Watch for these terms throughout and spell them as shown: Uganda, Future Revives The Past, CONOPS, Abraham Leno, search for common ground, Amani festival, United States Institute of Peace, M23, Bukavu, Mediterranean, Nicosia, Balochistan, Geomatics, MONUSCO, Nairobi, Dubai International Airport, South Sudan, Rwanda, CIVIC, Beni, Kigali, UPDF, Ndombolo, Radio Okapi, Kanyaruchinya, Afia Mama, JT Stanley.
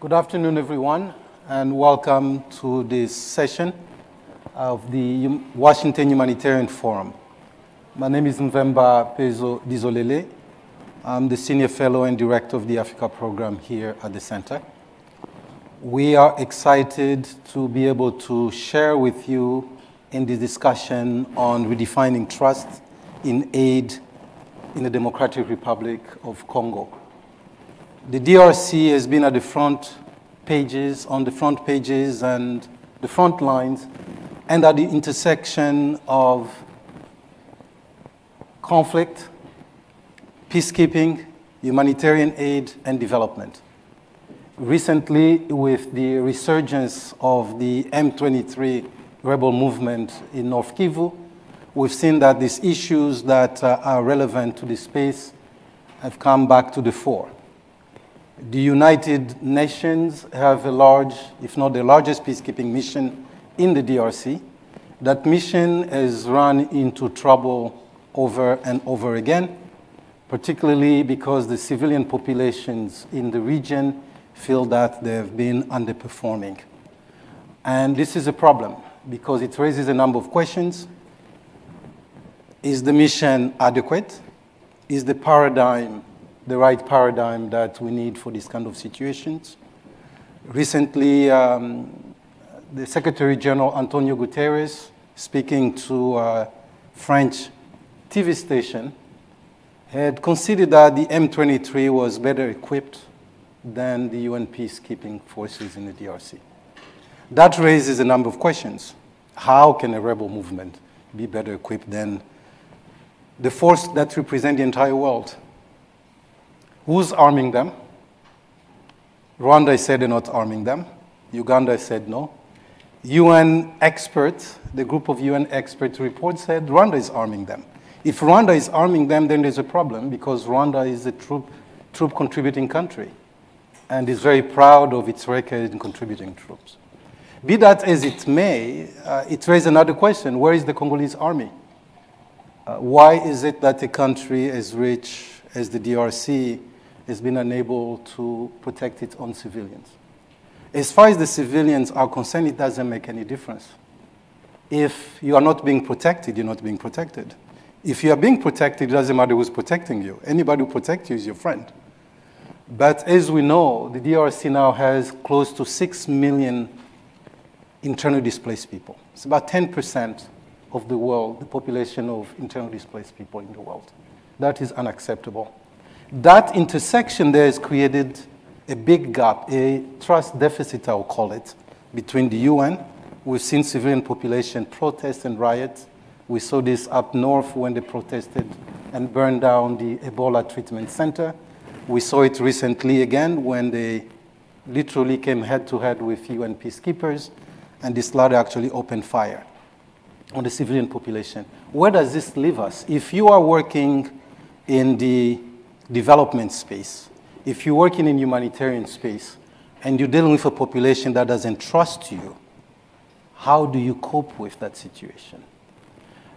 Good afternoon, everyone, and welcome to this session of the Washington Humanitarian Forum. My name is Nvemba Pezo Dizolele. I'm the Senior Fellow and Director of the Africa Program here at the Center. We are excited to be able to share with you in this discussion on redefining trust in aid in the Democratic Republic of Congo. The DRC has been at the front pages, on the front pages and the front lines, and at the intersection of conflict, peacekeeping, humanitarian aid, and development. Recently, with the resurgence of the M23 rebel movement in North Kivu, we've seen that these issues that are relevant to this space have come back to the fore. The United Nations have a large, if not the largest, peacekeeping mission in the DRC. That mission has run into trouble over and over again, particularly because the civilian populations in the region feel that they've been underperforming. And this is a problem because it raises a number of questions. Is the mission adequate? Is the paradigm the right paradigm that we need for these kind of situations? Recently, the Secretary General Antonio Guterres, speaking to a French TV station, had considered that the M23 was better equipped than the UN peacekeeping forces in the DRC. That raises a number of questions. How can a rebel movement be better equipped than the force that represents the entire world? Who's arming them? Rwanda said they're not arming them. Uganda said no. UN experts, the group of UN experts report said Rwanda is arming them. If Rwanda is arming them, then there's a problem because Rwanda is a troop contributing country and is very proud of its record in contributing troops. Be that as it may, it raises another question. Where is the Congolese army? Why is it that a country as rich as the DRC has been unable to protect its own civilians? As far as the civilians are concerned, it doesn't make any difference. If you are not being protected, you're not being protected. If you are being protected, it doesn't matter who's protecting you. Anybody who protects you is your friend. But as we know, the DRC now has close to 6 million internally displaced people. It's about 10% of the world, the population of internally displaced people in the world. That is unacceptable. That intersection there has created a big gap, a trust deficit, I'll call it, between the UN. We've seen civilian population protest and riot. We saw this up north when they protested and burned down the Ebola treatment center. We saw it recently again when they literally came head-to-head with UN peacekeepers, and this ladder actually opened fire on the civilian population. Where does this leave us? If you are working in the development space, if you're working in humanitarian space, and you're dealing with a population that doesn't trust you, how do you cope with that situation?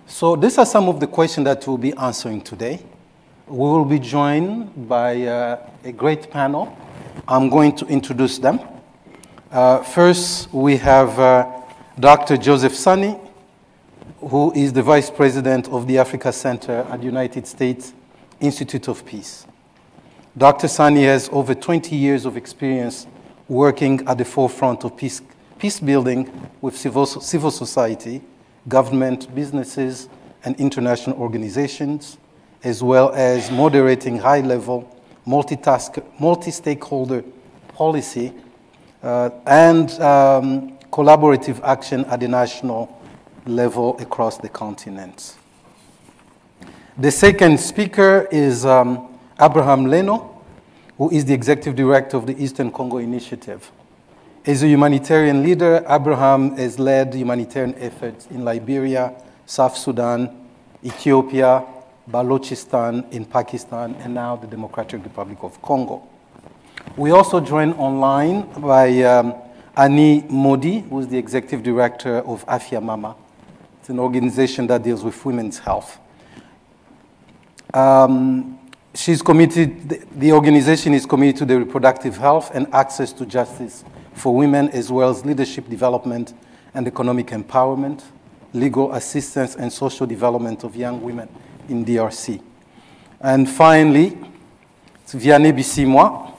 So these are some of the questions that we'll be answering today. We will be joined by a great panel. I'm going to introduce them. First, we have Dr. Joseph Sunny, who is the Vice President of the Africa Center at the United States Institute of Peace. Dr. Sunny has over 20 years of experience working at the forefront of peace building with civil society, government, businesses, and international organizations, as well as moderating high-level, multi-stakeholder policy and collaborative action at the national level across the continent. The second speaker is Abraham Leno, who is the Executive Director of the Eastern Congo Initiative. As a humanitarian leader, Abraham has led humanitarian efforts in Liberia, South Sudan, Ethiopia, Balochistan, in Pakistan, and now the Democratic Republic of Congo. We also joined online by Annie Modi, who is the Executive Director of Afia Mama. It's an organization that deals with women's health. she's committed, the organization is committed to the reproductive health and access to justice for women, as well as leadership development and economic empowerment, legal assistance and social development of young women in DRC. And finally, it's Vianney Bisimwa.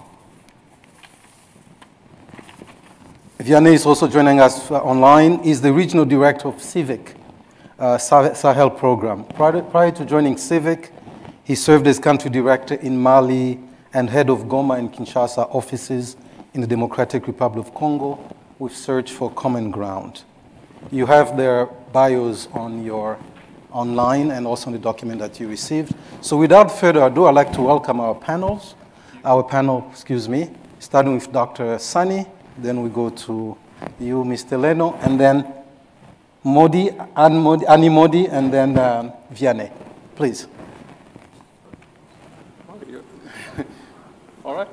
Vianney is also joining us online. He's the regional director of CIVIC, Sahel program. Prior to joining CIVIC, he served as country director in Mali and head of GOMA and Kinshasa offices in the Democratic Republic of Congo with Search for Common Ground. You have their bios on your online and also on the document that you received. So without further ado, I'd like to welcome our panel, starting with Dr. Sunny, then we go to you, Mr. Leno, and then Modi, Annie Modi, and then Vianney. Please. All right.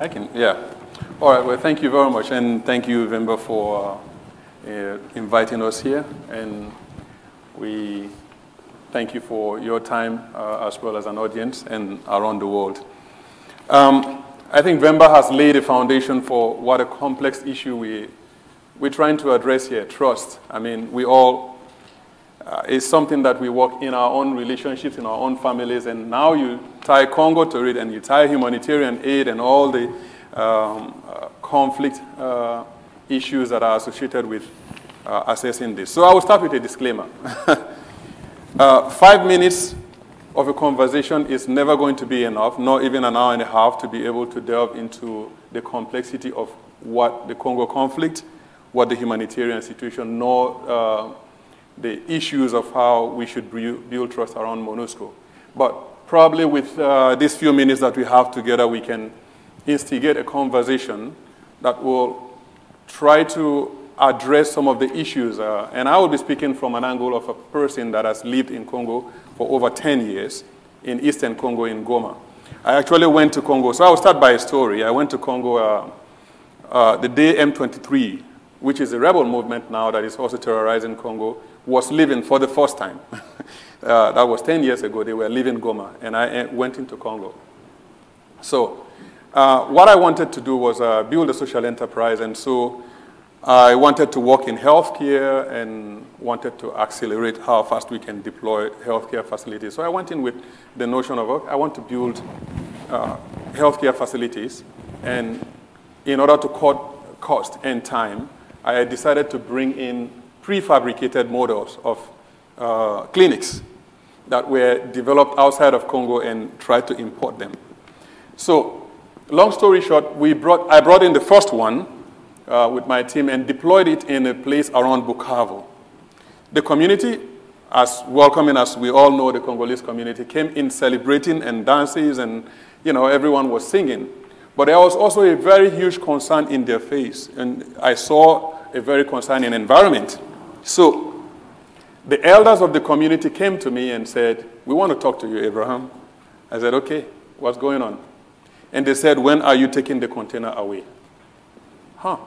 I can, yeah. All right, well, thank you very much, and thank you, Nvemba, for inviting us here, and we thank you for your time as well as an audience and around the world. I think Nvemba has laid a foundation for what a complex issue we're trying to address here, trust. I mean, we all, it's something that we work in our own relationships, in our own families, and now you tie Congo to it and you tie humanitarian aid and all the conflict issues that are associated with assessing this. So I will start with a disclaimer. 5 minutes of a conversation is never going to be enough, not even an hour and a half, to be able to delve into the complexity of what the Congo conflict, what the humanitarian situation, nor the issues of how we should build trust around MONUSCO. But probably with these few minutes that we have together, we can instigate a conversation that will try to address some of the issues. And I will be speaking from an angle of a person that has lived in Congo for over 10 years, in Eastern Congo, in Goma. I actually went to Congo. So I will start by a story. I went to Congo the day M23, which is a rebel movement now that is also terrorizing Congo, was leaving for the first time. That was 10 years ago. They were leaving Goma, and I went into Congo. So what I wanted to do was build a social enterprise, and so I wanted to work in healthcare and wanted to accelerate how fast we can deploy healthcare facilities. So I went in with the notion of, I want to build healthcare facilities, and in order to cut cost and time, I decided to bring in prefabricated models of clinics that were developed outside of Congo and tried to import them. So long story short, I brought in the first one with my team and deployed it in a place around Bukavu. The community, as welcoming as we all know the Congolese community, came in celebrating and dances, and you know, everyone was singing. But there was also a very huge concern in their face, and I saw a very concerning environment. So the elders of the community came to me and said, we want to talk to you, Abraham. I said, okay, what's going on? And they said, when are you taking the container away? Huh,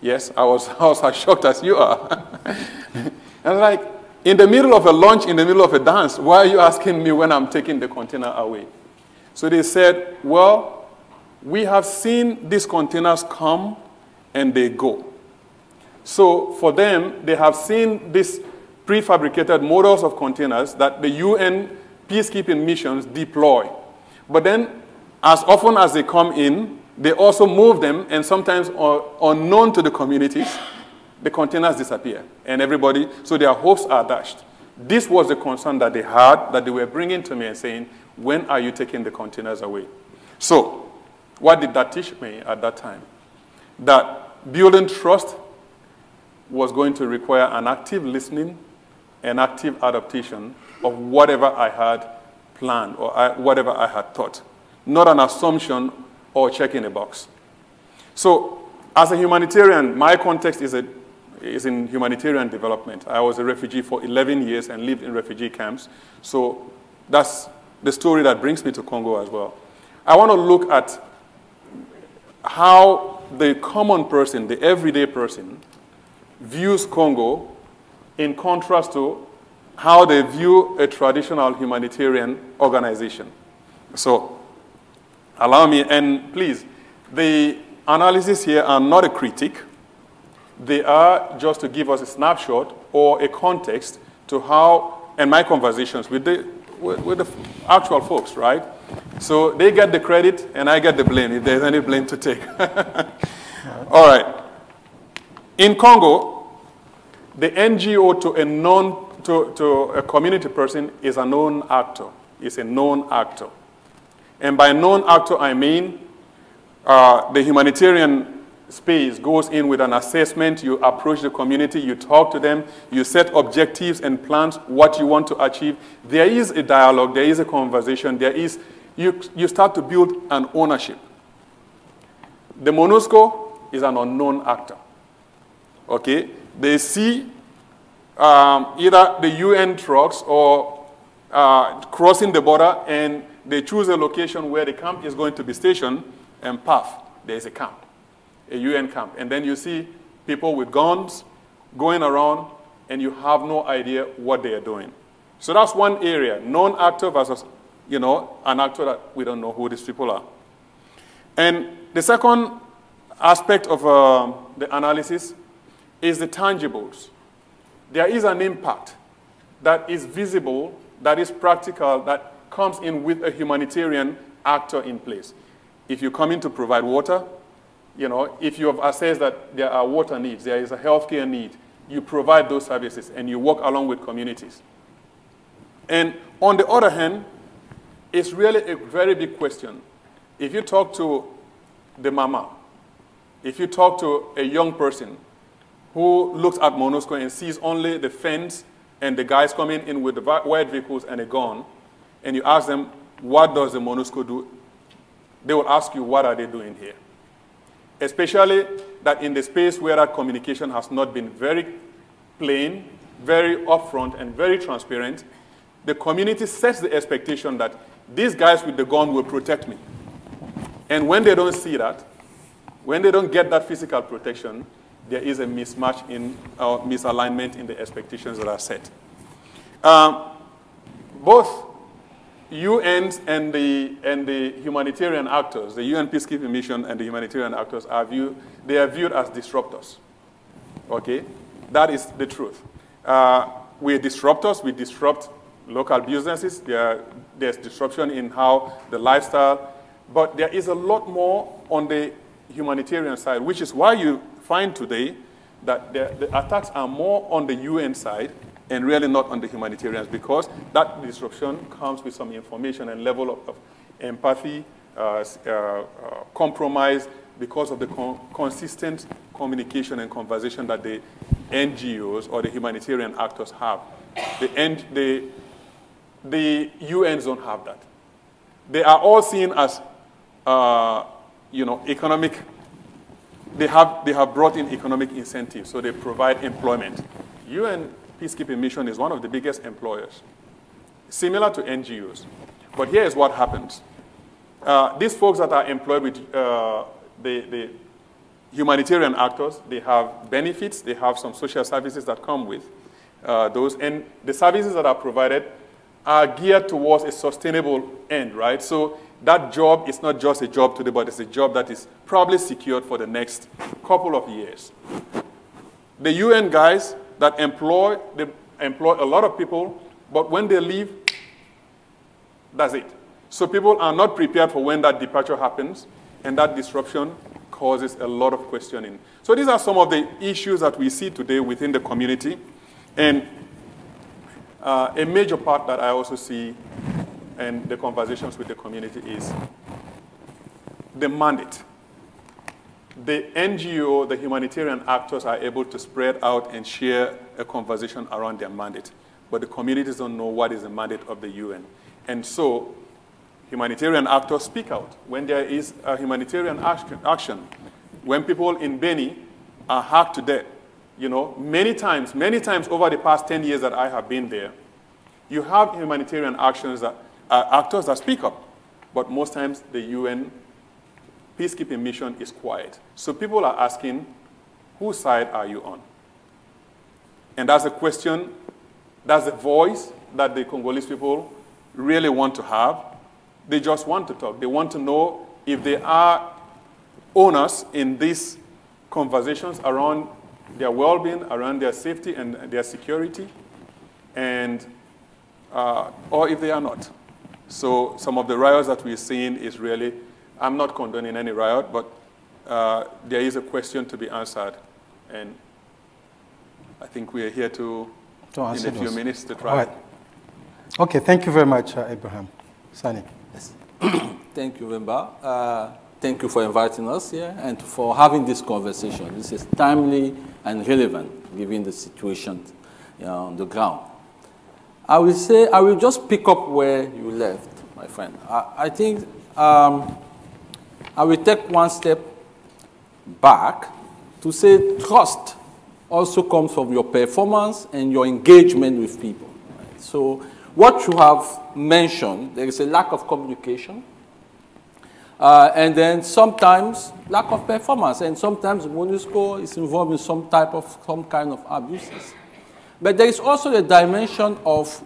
yes, I was as shocked as you are. And like, in the middle of a lunch, in the middle of a dance, why are you asking me when I'm taking the container away? So they said, well, we have seen these containers come and they go. So for them, they have seen these prefabricated models of containers that the UN peacekeeping missions deploy. But then, as often as they come in, they also move them, and sometimes unknown to the communities, the containers disappear. And everybody, so their hopes are dashed. This was the concern that they had, that they were bringing to me and saying, when are you taking the containers away? So what did that teach me at that time? That building trust was going to require an active listening and active adaptation of whatever I had planned or whatever I had thought, not an assumption or checking a box. So as a humanitarian, my context is in humanitarian development. I was a refugee for 11 years and lived in refugee camps. So that's the story that brings me to Congo as well. I want to look at how the common person, the everyday person, views Congo in contrast to how they view a traditional humanitarian organization. So allow me, and please, the analysis here are not a critique. They are just to give us a snapshot or a context to how, and my conversations with the actual folks, right? So they get the credit and I get the blame, if there's any blame to take. All right. In Congo, the NGO to a community person is a known actor. It's a known actor. And by known actor, I mean the humanitarian space goes in with an assessment. You approach the community, you talk to them, you set objectives and plans, what you want to achieve. There is a dialogue, there is a conversation, there is, you start to build an ownership. The MONUSCO is an unknown actor, okay? They see either the UN trucks or crossing the border, and they choose a location where the camp is going to be stationed, and paf, there's a camp, a UN camp. And then you see people with guns going around, and you have no idea what they are doing. So that's one area, non-actor versus, you know, an actor that we don't know who these people are. And the second aspect of the analysis is the tangibles. There is an impact that is visible, that is practical, that comes in with a humanitarian actor in place. If you come in to provide water, you know, if you have assessed that there are water needs, there is a healthcare need, you provide those services and you work along with communities. And on the other hand, it's really a very big question. If you talk to the mama, if you talk to a young person who looks at MONUSCO and sees only the fence and the guys coming in with the white vehicles and a gun, and you ask them, what does the MONUSCO do? They will ask you, what are they doing here? Especially that in the space where that communication has not been very plain, very upfront, and very transparent, the community sets the expectation that these guys with the gun will protect me. And when they don't see that, when they don't get that physical protection, there is a mismatch in or misalignment in the expectations that are set. Both UNs and the humanitarian actors, the UN Peacekeeping Mission and the humanitarian actors, they are viewed as disruptors. Okay? That is the truth. We're disruptors. We disrupt local businesses. There's disruption in how the lifestyle. But there is a lot more on the humanitarian side, which is why you find today that the attacks are more on the UN side and really not on the humanitarians, because that disruption comes with some information and level of empathy, compromise, because of the consistent communication and conversation that the NGOs or the humanitarian actors have. The UNs don't have that. They are all seen as you know, economic, they have brought in economic incentives, so they provide employment. UN Peacekeeping Mission is one of the biggest employers, similar to NGOs. But here is what happens. These folks that are employed with the humanitarian actors, they have benefits, they have some social services that come with those, and the services that are provided are geared towards a sustainable end, right? So that job is not just a job today, but it's a job that is probably secured for the next couple of years. The UN guys that employ, they employ a lot of people, but when they leave, that's it. So people are not prepared for when that departure happens, and that disruption causes a lot of questioning. So these are some of the issues that we see today within the community, and a major part that I also see in the conversations with the community is the mandate. The NGO, the humanitarian actors are able to spread out and share a conversation around their mandate. But the communities don't know what is the mandate of the UN. And so humanitarian actors speak out when there is a humanitarian action. When people in Beni are hacked to death, you know, many times over the past 10 years that I have been there, you have humanitarian actions that, actors that speak up. But most times the UN Peacekeeping Mission is quiet. So people are asking, whose side are you on? And that's a question, that's a voice that the Congolese people really want to have, They just want to talk. They want to know if they are owners in these conversations around their well-being, around their safety and their security, and or if they are not. So some of the riots that we're seeing is really, I'm not condoning any riot, but there is a question to be answered. And I think we are here to answer in a few minutes to try. All right. Okay, thank you very much, Abraham. Sunny. Yes. Thank you, Wemba. Thank you for inviting us here and for having this conversation. This is timely and relevant given the situation on the ground. I will say, I will just pick up where you left, my friend. I think I will take one step back to say trust also comes from your performance and your engagement with people. Right? So what you have mentioned, there is a lack of communication. And then sometimes lack of performance, and sometimes MONUSCO is involved in some kind of abuses. But there is also the dimension of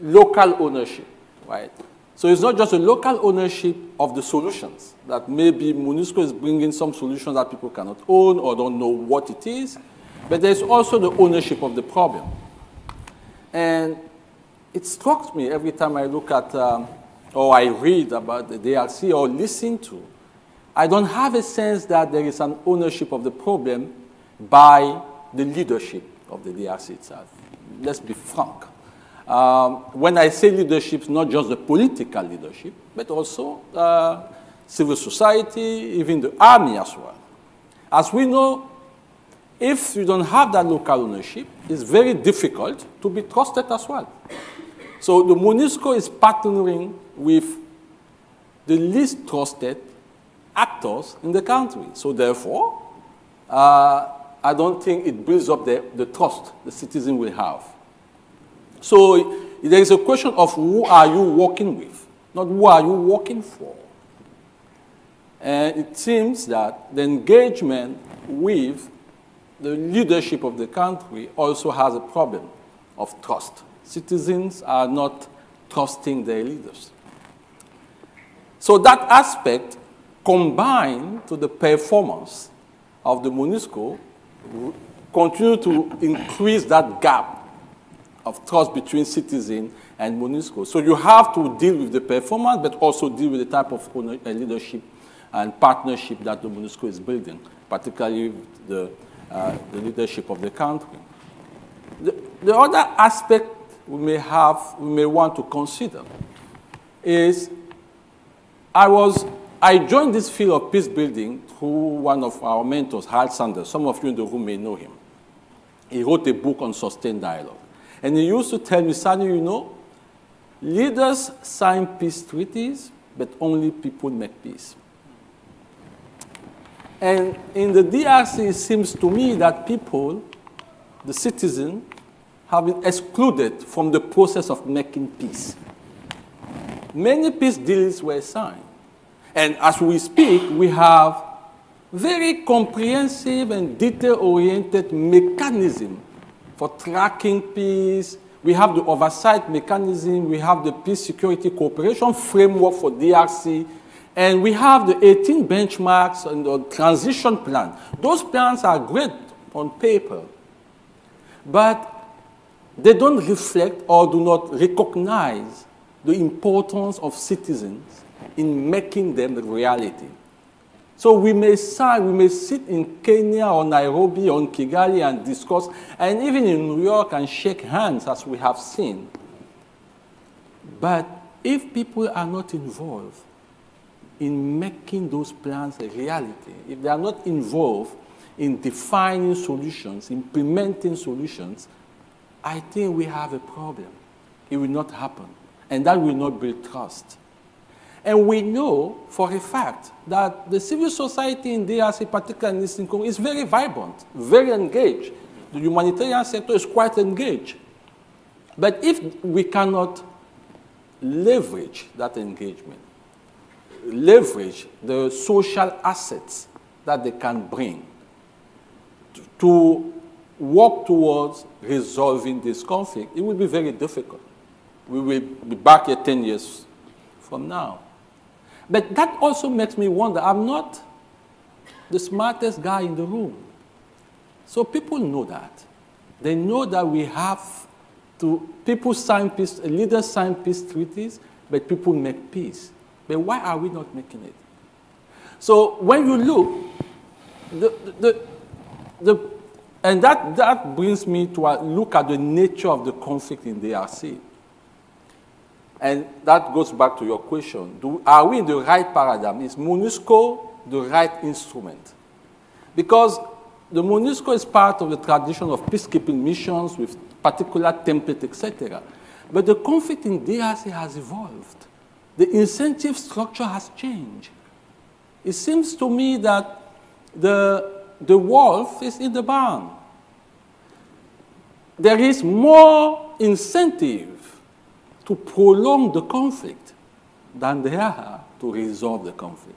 local ownership, right? So it's not just a local ownership of the solutions, that maybe MONUSCO is bringing some solutions that people cannot own or don't know what it is, but there's also the ownership of the problem. And it struck me every time I look at or I read about the DRC or listen to, I don't have a sense that there is an ownership of the problem by the leadership of the DRC itself. Let's be frank. When I say leadership, it's not just the political leadership, but also civil society, even the army as well. As we know, if you don't have that local ownership, it's very difficult to be trusted as well. So the MONUSCO is partnering with the least trusted actors in the country. So therefore, I don't think it builds up the trust the citizen will have. So there is a question of who are you working with, not who are you working for. And it seems that the engagement with the leadership of the country also has a problem of trust. Citizens are not trusting their leaders. So that aspect, combined to the performance of the MONUSCO, continue to increase that gap of trust between citizen and MONUSCO. So you have to deal with the performance, but also deal with the type of leadership and partnership that the MONUSCO is building, particularly the leadership of the country. The other aspect we may want to consider is I joined this field of peace building through one of our mentors, Hal Sanders. Some of you in the room may know him. He wrote a book on sustained dialogue. And he used to tell me, Sunny, you know, leaders sign peace treaties, but only people make peace. And in the DRC, it seems to me that people, the citizen, have been excluded from the process of making peace. Many peace deals were signed. And as we speak, we have very comprehensive and detail-oriented mechanism for tracking peace. We have the oversight mechanism. We have the peace security cooperation framework for DRC. And we have the 18 benchmarks and the transition plan. Those plans are great on paper, but they don't reflect or do not recognize the importance of citizens in making them the reality. So we may sit in Kenya or Nairobi or Kigali and discuss, and even in New York and shake hands as we have seen. But if people are not involved in making those plans a reality, if they are not involved in defining solutions, implementing solutions, I think we have a problem. It will not happen. And that will not build trust. And we know for a fact that the civil society in DRC, particularly in Eastern Congo, is very vibrant, very engaged. The humanitarian sector is quite engaged. But if we cannot leverage that engagement, leverage the social assets that they can bring to work towards resolving this conflict, it will be very difficult. We will be back here 10 years from now. But that also makes me wonder, I'm not the smartest guy in the room. So people know that. They know that we have to, people sign peace, leaders sign peace treaties, but people make peace. But why are we not making it? So when you look, and that brings me to a look at the nature of the conflict in DRC. And that goes back to your question. Are we in the right paradigm? Is MONUSCO the right instrument? Because the MONUSCO is part of the tradition of peacekeeping missions with particular template, etc. But the conflict in DRC has evolved. The incentive structure has changed. It seems to me that the wolf is in the barn. There is more incentive to prolong the conflict than there are to resolve the conflict.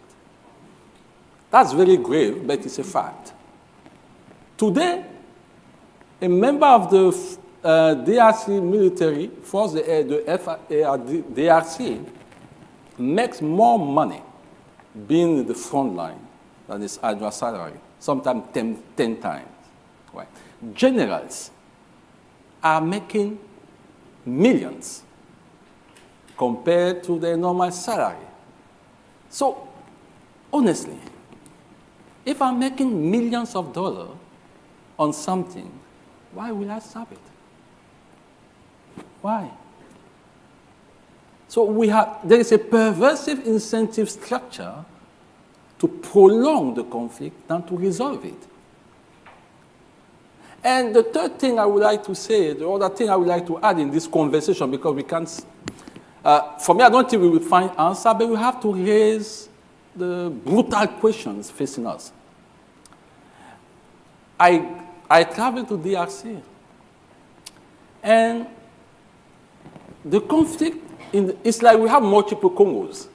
That's very grave, but it's a fact. Today, a member of the DRC military force, the DRC, makes more money being in the front line than his annual salary, sometimes 10 times. Right? Generals are making millions compared to their normal salary. So, honestly, if I'm making millions of dollars on something, why will I stop it? Why? So there is a pervasive incentive structure to prolong the conflict than to resolve it. And the third thing I would like to say, the other thing I would like to add in this conversation, because we can't, for me, I don't think we will find answer, but we have to raise the brutal questions facing us. I traveled to DRC, and the conflict, it's like we have multiple Congos.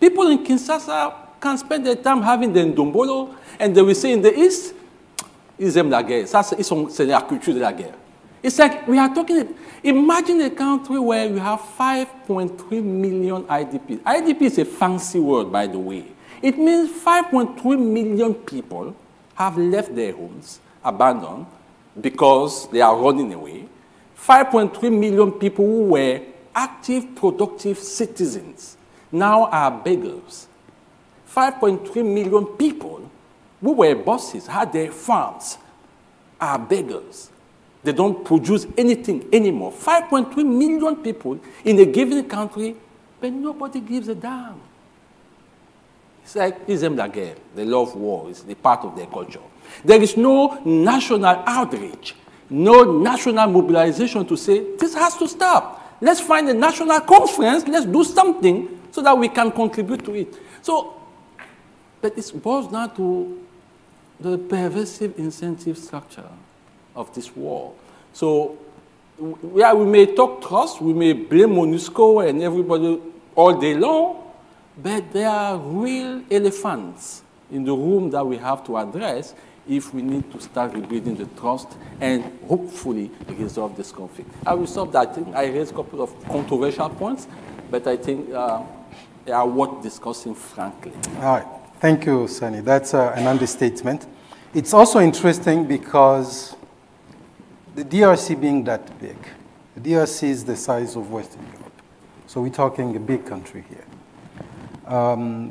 People in Kinshasa can spend their time having the Ndombolo, and they will say in the East, ils aiment la guerre. Ça, c'est la culture de la guerre. It's like we are talking, imagine a country where you have 5.3 million IDPs. IDP is a fancy word, by the way. It means 5.3 million people have left their homes, abandoned, because they are running away. 5.3 million people who were active, productive citizens now are beggars. 5.3 million people who were bosses, had their farms, are beggars. They don't produce anything anymore. 5.3 million people in a given country, but nobody gives a damn. It's like, ils aiment la guerre. They love war. It's the part of their culture. There is no national outreach, no national mobilization to say, this has to stop. Let's find a national conference. Let's do something so that we can contribute to it. So, but it boils down to the pervasive incentive structure of this war. So, yeah, we may talk trust, we may blame MONUSCO and everybody all day long, but there are real elephants in the room that we have to address if we need to start rebuilding the trust and hopefully resolve this conflict. I will stop that. I raised a couple of controversial points, but I think they are worth discussing frankly. All right. Thank you, Sunny. That's an understatement. It's also interesting because the DRC being that big, the DRC is the size of Western Europe. So we're talking a big country here.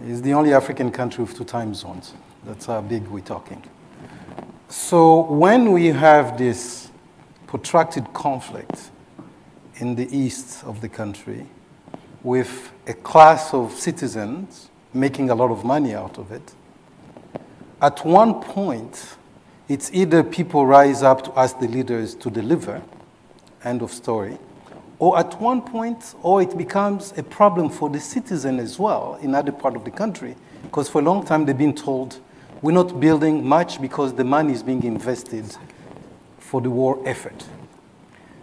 It's the only African country with 2 time zones. That's how big we're talking. So when we have this protracted conflict in the east of the country with a class of citizens making a lot of money out of it, at one point, it's either people rise up to ask the leaders to deliver, end of story, or at one point, or it becomes a problem for the citizen as well in other part of the country, because for a long time they've been told, we're not building much because the money is being invested for the war effort.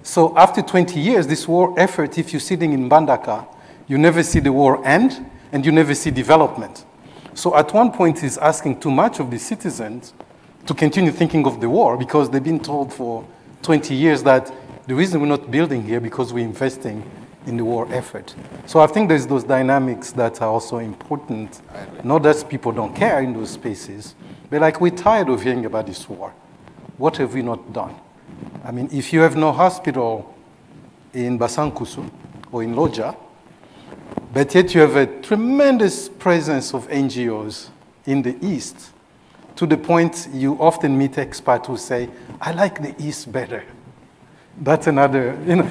So after 20 years, this war effort, if you're sitting in Mbandaka, you never see the war end, and you never see development. So at one point, it's asking too much of the citizens to continue thinking of the war, because they've been told for 20 years that the reason we're not building here because we're investing in the war effort. So I think there's those dynamics that are also important. Not that people don't care in those spaces, but like we're tired of hearing about this war. What have we not done? I mean, if you have no hospital in Basankusu or in Loja, but yet you have a tremendous presence of NGOs in the East, to the point you often meet experts who say, I like the East better. That's another, you know,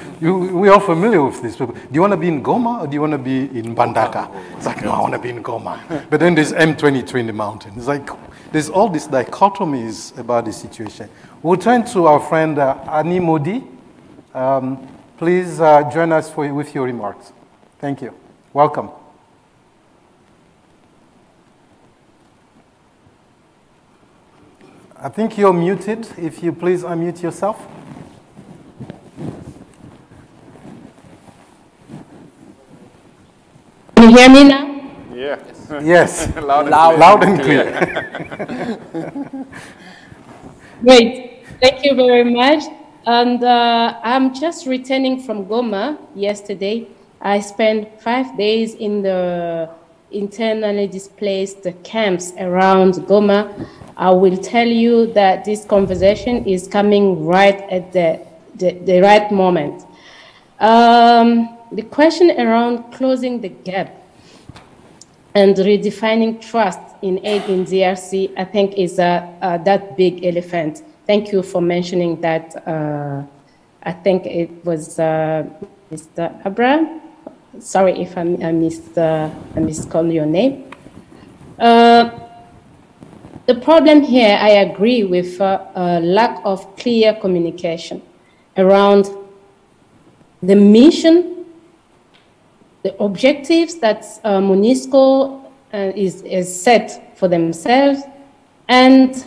we are familiar with this. Do you want to be in Goma or do you want to be in Mbandaka? It's like, no, I want to be in Goma. But then there's M23 in the mountains. It's like, there's all these dichotomies about the situation. We'll turn to our friend Annie Modi. Please join us with your remarks. Thank you. Welcome. I think you're muted. If you please unmute yourself. Can you hear me now? Yeah. Yes. Loud and clear. Great. Thank you very much. And I'm just returning from Goma yesterday. I spent 5 days in the internally displaced camps around Goma. I will tell you that this conversation is coming right at the right moment. The question around closing the gap and redefining trust in aid in DRC, I think is that big elephant. Thank you for mentioning that. I think it was Mr. Abraham. Sorry if I miscalled your name. The problem here, I agree with a lack of clear communication around the mission, the objectives that MONUSCO is set for themselves, and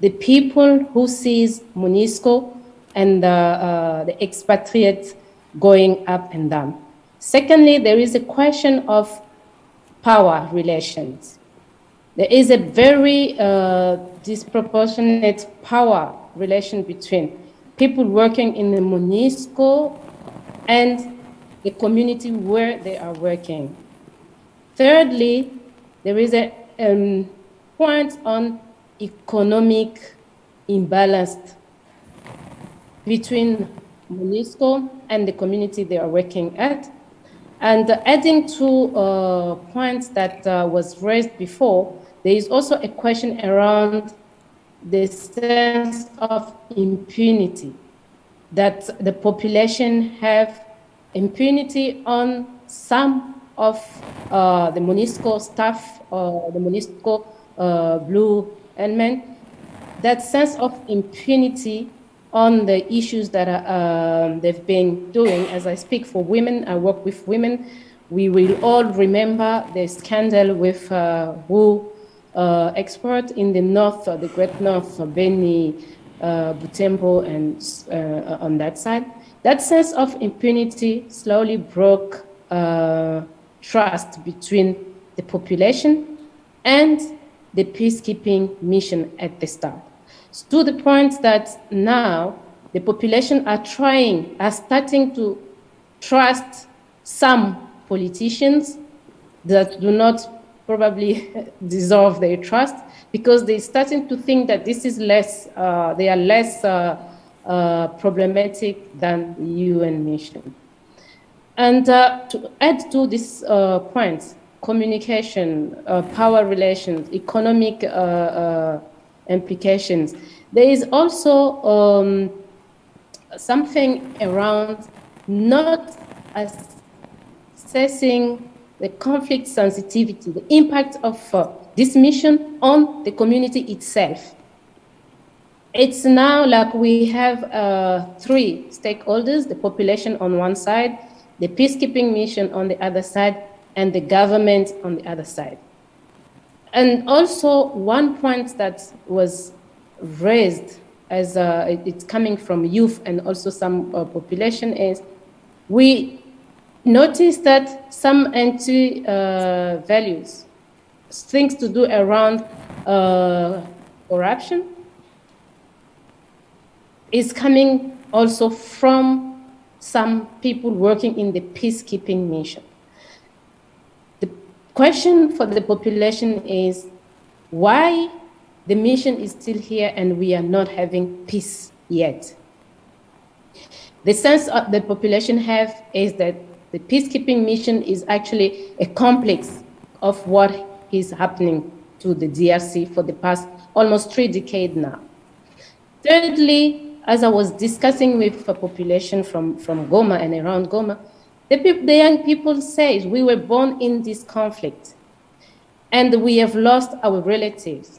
the people who sees MONUSCO and the expatriates going up and down. Secondly, there is a question of power relations. There is a very disproportionate power relation between people working in the MONUSCO and the community where they are working. Thirdly, there is a point on economic imbalance between MONUSCO and the community they are working at. And adding to points that was raised before, there is also a question around the sense of impunity, that the population have impunity on some of the MONUSCO staff or the MONUSCO blue element, that sense of impunity on the issues that they've been doing. As I speak for women, I work with women, we will all remember the scandal with WHO expert in the north, the great north, Beni, Butembo, and on that side. That sense of impunity slowly broke trust between the population and the peacekeeping mission at the start. To the point that now the population are starting to trust some politicians that do not probably deserve their trust, because they're starting to think that this is less, they are less problematic than UN mission. And to add to this point, communication, power relations, economic implications. There is also something around not assessing the conflict sensitivity, the impact of this mission on the community itself. It's now like we have three stakeholders, the population on one side, the peacekeeping mission on the other side, and the government on the other side. And also one point that was raised as it's coming from youth and also some population is, we noticed that some anti-values, things to do around corruption, is coming also from some people working in the peacekeeping mission. The question for the population is why the mission is still here and we are not having peace yet. The sense of the population have is that the peacekeeping mission is actually a complex of what is happening to the DRC for the past almost 3 decades now. Thirdly, as I was discussing with a population from Goma and around Goma, the young people say we were born in this conflict and we have lost our relatives.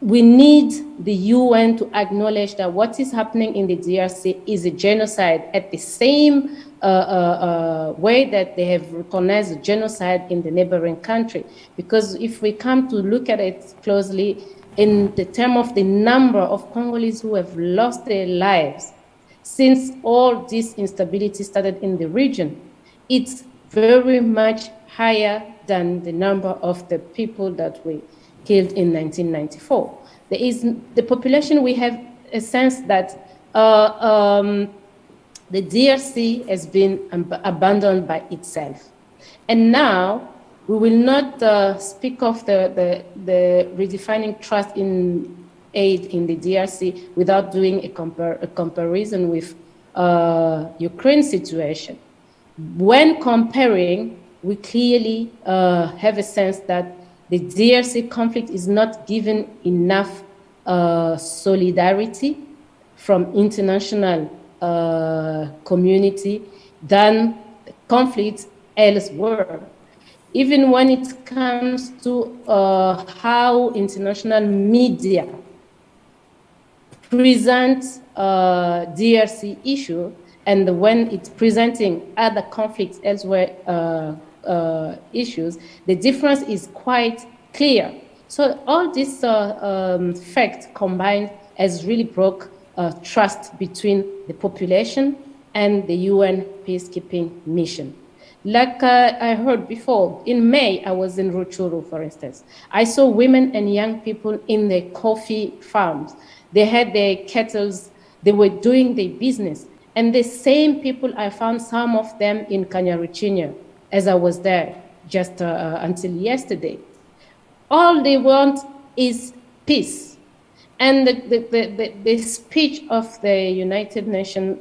We need the UN to acknowledge that what is happening in the DRC is a genocide at the same way that they have recognized genocide in the neighboring country. Because if we come to look at it closely, in the term of the number of Congolese who have lost their lives since all this instability started in the region, it's very much higher than the number of the people that we killed in 1994. There is the population, we have a sense that the DRC has been abandoned by itself. And now, we will not speak of the redefining trust in aid in the DRC without doing a comparison with Ukraine's situation. When comparing, we clearly have a sense that the DRC conflict is not given enough solidarity from international community than conflicts elsewhere. Even when it comes to how international media presents DRC issue and when it's presenting other conflicts elsewhere issues, the difference is quite clear. So all this facts combined has really broke trust between the population and the UN peacekeeping mission. Like I heard before, in May, I was in Rutshuru, for instance. I saw women and young people in their coffee farms. They had their kettles, they were doing their business. And the same people, I found some of them in Kanyaruchinya, as I was there just until yesterday. All they want is peace. And the speech of the United Nations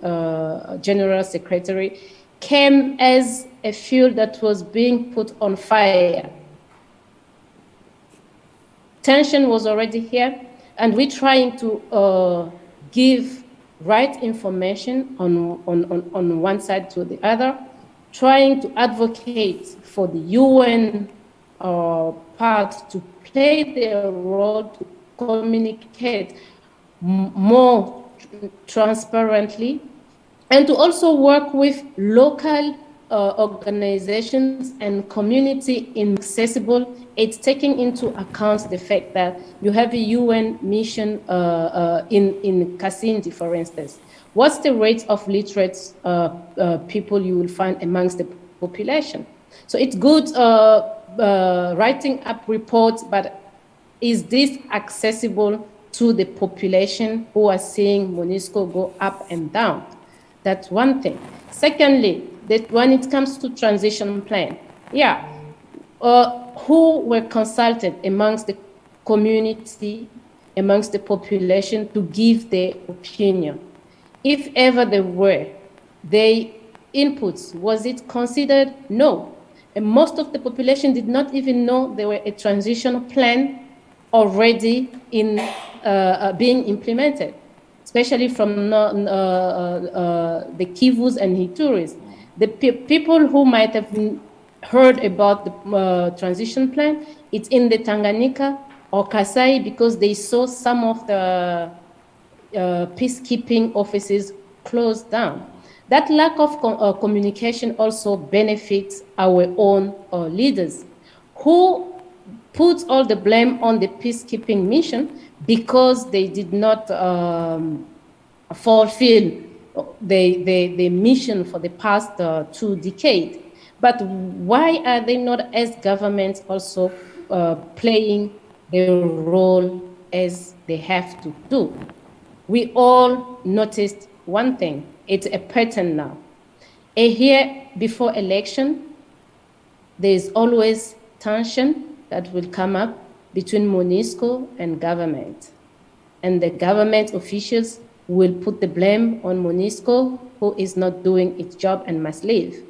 General Secretary came as a fuel that was being put on fire. Tension was already here, and we're trying to give right information on one side to the other, trying to advocate for the UN part to play their role to communicate more transparently, and to also work with local organizations and community in accessible. It's taking into account the fact that you have a UN mission in Kasindi, for instance. What's the rate of literate people you will find amongst the population? So it's good writing up reports, but is this accessible to the population who are seeing MONUSCO go up and down? That's one thing. Secondly, that when it comes to transition plan, who were consulted amongst the community, amongst the population to give their opinion? If ever they were, their inputs, was it considered? No. And most of the population did not even know there were a transition plan already in being implemented, especially from the Kivus and Hituris. The people who might have heard about the transition plan, it's in the Tanganyika or Kasai because they saw some of the peacekeeping offices closed down. That lack of communication also benefits our own leaders who put all the blame on the peacekeeping mission because they did not fulfill the mission for the past 2 decades. But why are they not, as governments, also playing their role as they have to do? We all noticed one thing, it's a pattern now. A year before election, there is always tension that will come up between MONUSCO and government. And the government officials will put the blame on MONUSCO, who is not doing its job and must leave.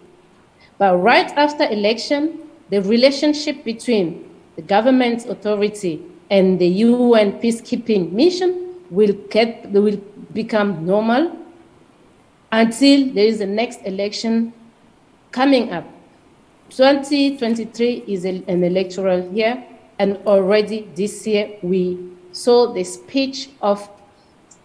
But right after election, the relationship between the government authority and the UN peacekeeping mission will become normal until there is the next election coming up. 2023 is an electoral year, and already this year we saw the speech of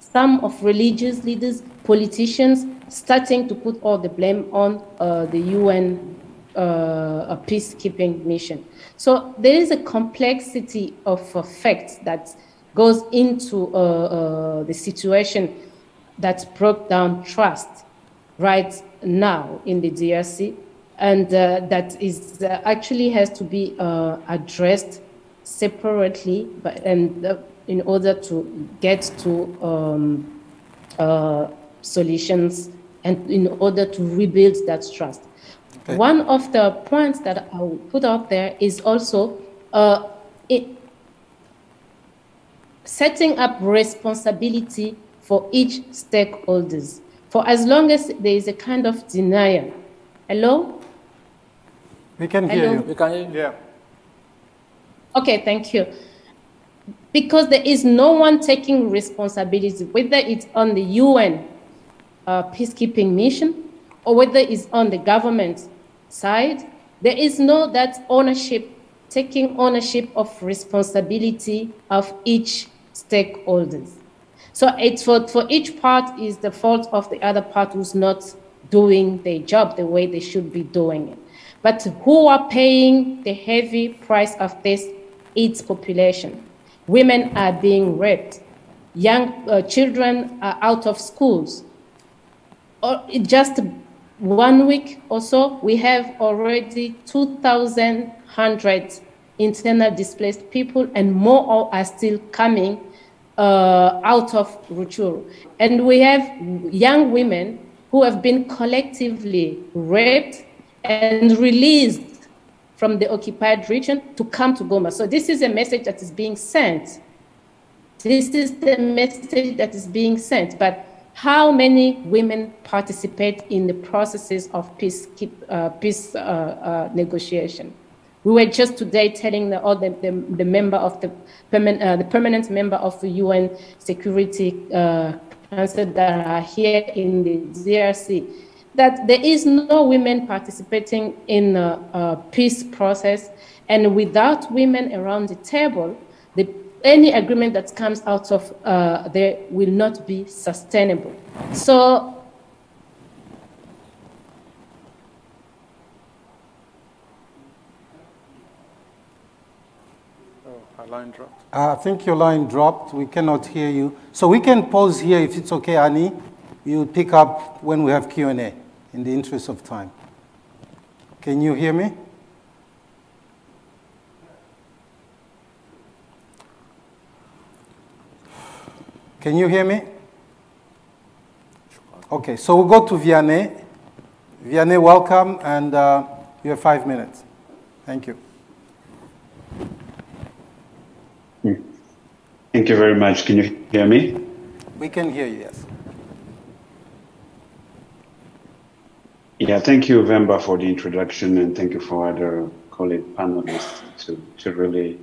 some of religious leaders, politicians, starting to put all the blame on the UN peacekeeping mission. So there is a complexity of facts that goes into the situation that broke down trust right now in the DRC, and that is actually has to be addressed separately, but, and in order to get to solutions and in order to rebuild that trust. Okay. One of the points that I will put out there is also setting up responsibility for each stakeholders. For as long as there is a kind of denial. Hello? We can hear you. We can hear you. Yeah. Okay, thank you. Because there is no one taking responsibility, whether it's on the UN peacekeeping mission or whether it's on the government side, there is no that ownership, taking ownership of responsibility of each stakeholders. So it's for each part is the fault of the other part who's not doing their job the way they should be doing it. But who are paying the heavy price of this? Its population. Women are being raped. Young children are out of schools. In just 1 week or so, we have already 2,100 internal displaced people, and more are still coming out of Rutshuru. And we have young women who have been collectively raped and released from the occupied region to come to Goma. So this is a message that is being sent. This is the message that is being sent, but how many women participate in the processes of peace negotiation? We were just today telling the member of the permanent member of the UN Security Council that are here in the DRC, that there is no women participating in a peace process, and without women around the table, any agreement that comes out of there will not be sustainable. So line dropped. I think your line dropped. We cannot hear you. So we can pause here if it's okay, Annie. You pick up when we have Q&A in the interest of time. Can you hear me? Can you hear me? Okay, so we'll go to Vianney. Vianney, welcome, and you have 5 minutes. Thank you. Thank you very much. Can you hear me? We can hear you, yes. Yeah, thank you, Nvemba, for the introduction, and thank you for other colleague panelists to really,